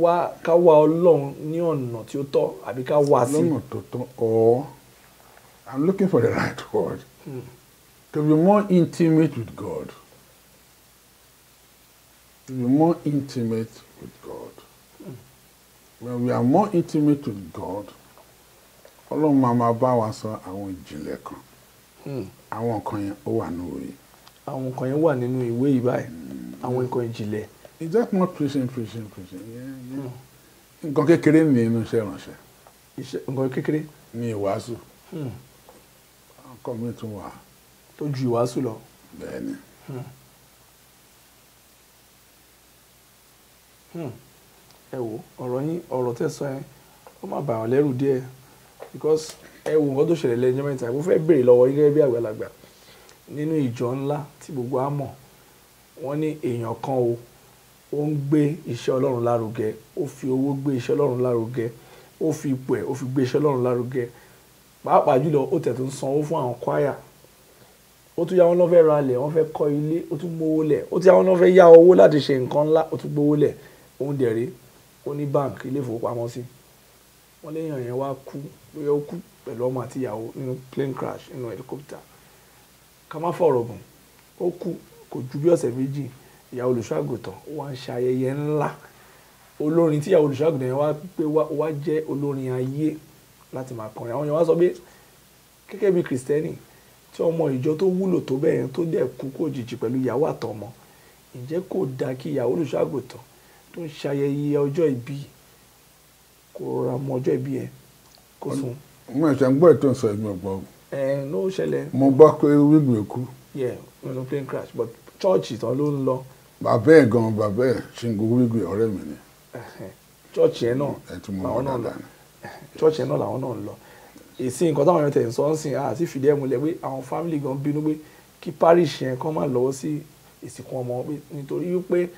wá Ọlọ́run ní ọ̀nà tí ó tọ́ àbí ká wá sí. Lọ́nà tó tọ́ or I'm looking for the right word. To be more intimate with God. To be more intimate with God. When we are more intimate with God, Ọlọ́run máa ma bá wa sọ àwọn ìjìnlẹ̀ kan. Àwọn nǹkan yẹn ó wà nínú ìwé. Àwọn nǹkan yẹn wà nínú ìwé yìí báyìí. Àwọn nǹkan ìjìnlẹ̀. Is that not preaching? Yeah. Nǹkan kékeré ni inú iṣẹ́ ìránṣẹ́. Nǹkan kékeré? Ní ìwàásù. Nǹkan mi tún wà. Tó ju ìwàásù lọ. Bẹ́ẹ̀ni. Ẹ wo ọ̀rọ̀ yín ọ̀rọ̀ tẹ́ sọ yẹn ó máa bà wọ́n lẹ́rù díẹ̀ because ẹ wo nǹkan tó ṣẹlẹ̀ lẹ́yìn mẹ́ta mo fẹ́ béèrè lọ́wọ́ yín gẹ́gẹ́ bí àgbàlagbà nínú ìjọ ńlá tí gbogbo á mọ̀ wọ́n ní èèyàn kan o ó ń gbé iṣẹ́ Ọlọ́run lárugẹ ó fi owó gbé iṣẹ́ Ọlọ́run lárugẹ ó fi ipò ẹ̀ ó fi gbé iṣẹ́ Ọlọ́run lárugẹ pàápàá jùlọ ó tẹ̀ tó ń sanwó fún àwọn kwaya ó tún yá wọn lọ́ fẹ́ ra ilẹ̀ wọ́n fẹ́ kọ́ ilé ó tún gbówó lẹ̀ ó tún yá wọn lọ́ fẹ́ yá owó láti ṣe nǹkan ńlá ó tún gbówó lẹ̀ òun dẹ̀ rèé ó ní bank ilé ìfowópamọ́sí wọ́n léèyàn yẹn wá kú bóyá ó kú pẹ̀lú ọmọ àti ìyàwó nínú plane crash nínú helicopter ká má fọ̀rọ̀ gùn ó kú kò ju bí ọ̀sẹ̀ méjì ìyá olùṣọ́àgùtàn wá ń ṣe ayẹyẹ ńlá olórin tí ìyá olùṣọ́àgùtàn yẹn wá pé wá jẹ́ olórin ayé láti máa kọrin àwọn yẹn wá sọ pé gẹ́gẹ́ bí kìrìsìtẹ́nì tí ọmọ ìjọ tó wúlò tó bẹ́ẹ̀ tó dẹ̀ kú kó jìjì pẹ̀lú ìyàwó àtọmọ ǹjẹ́ kò dáa kí ìyá olùṣọ́àgùtàn tó ń ṣayẹyẹ ọjọ́ ìbí kò ra mọ ọjọ́ ìbí ẹ kó sun. mo ṣe ń gbọ́ ètò ìsọ ìgbọ̀n gbọ́. ló ṣẹlẹ̀. mo gbọ́ pé wíìgbì kú. yeah no plane crash but chọ́ọ̀chì tán ló ń lọ. bàbá ẹ̀ gan-an bàbá ẹ̀ ṣingo wíìgbì ọ̀rẹ́ mi ni. chọ́ọ̀chì ẹ̀ náà làwọn náà lọ. chọ́ọ̀chì ẹ̀ náà làwọn náà lọ. èsì nǹkan táwọn èèyàn tẹ̀ ń sọ ń sìn àti fìdí ẹ̀ múlẹ̀ pé àwọn fámìlì gan bínú pé kí parish yẹn kán má lọ́wọ́ sí ìsìnkú ọmọ nítorí wípé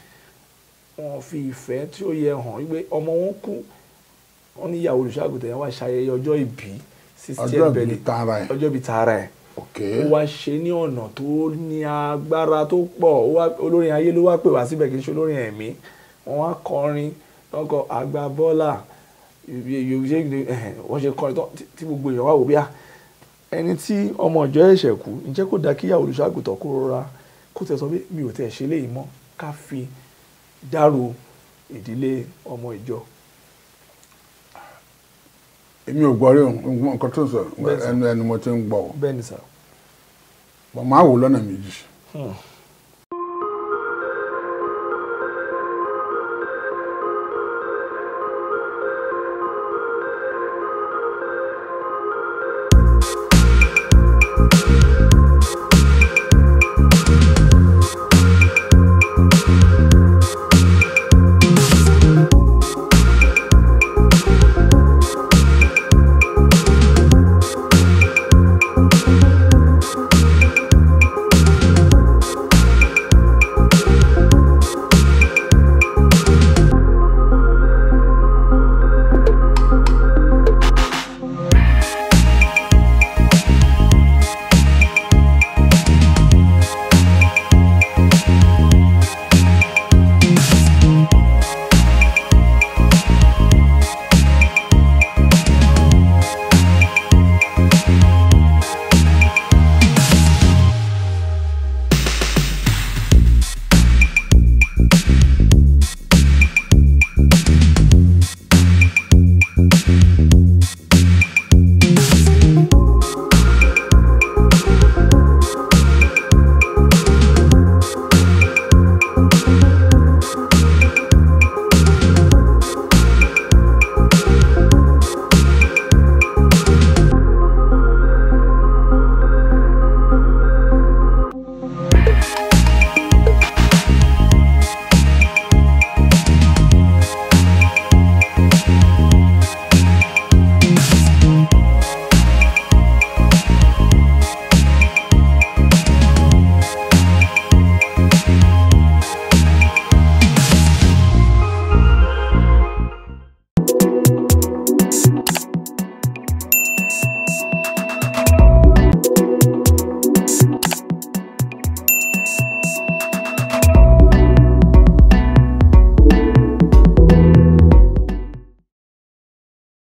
wọ́n fi ìfẹ́ tí ó yẹ hàn wípé ọmọ wọn kú wọ́n ní ìyàwó olùṣọ́àgùtàn yẹn wá ṣayẹyẹ ọjọ́ ìbí ọjọ́ ìbí tààrà ẹ̀ ó wá ṣe ní ọ̀nà tó ní agbára tó pọ̀ olórin ayé ló wá pè wá síbẹ̀ kì í ṣe olórin ẹ̀mí wọ́n wá kọrin lọ́kọ̀ Agbábọ́là wọ́n ṣe kọrin tí gbogbo èèyàn wá wò bíà ẹni tí ọmọ ìjọ ẹ̀ṣẹ̀ kú ǹjẹ́ kò dá kí ìyàwó olùṣọ́àgùtàn kó rọra kó tẹ̀ sọ pé mi ò tẹ̀ ṣe léyìí mọ́ ká fi dárò ìdílé ọmọ ìjọ. èmi ò gbọ́ rí nǹkan tó ń sọ ẹnu mo ti ń gbọ́. bẹ́ẹ̀ ni sà. mo máa wò lọ́nà méjì.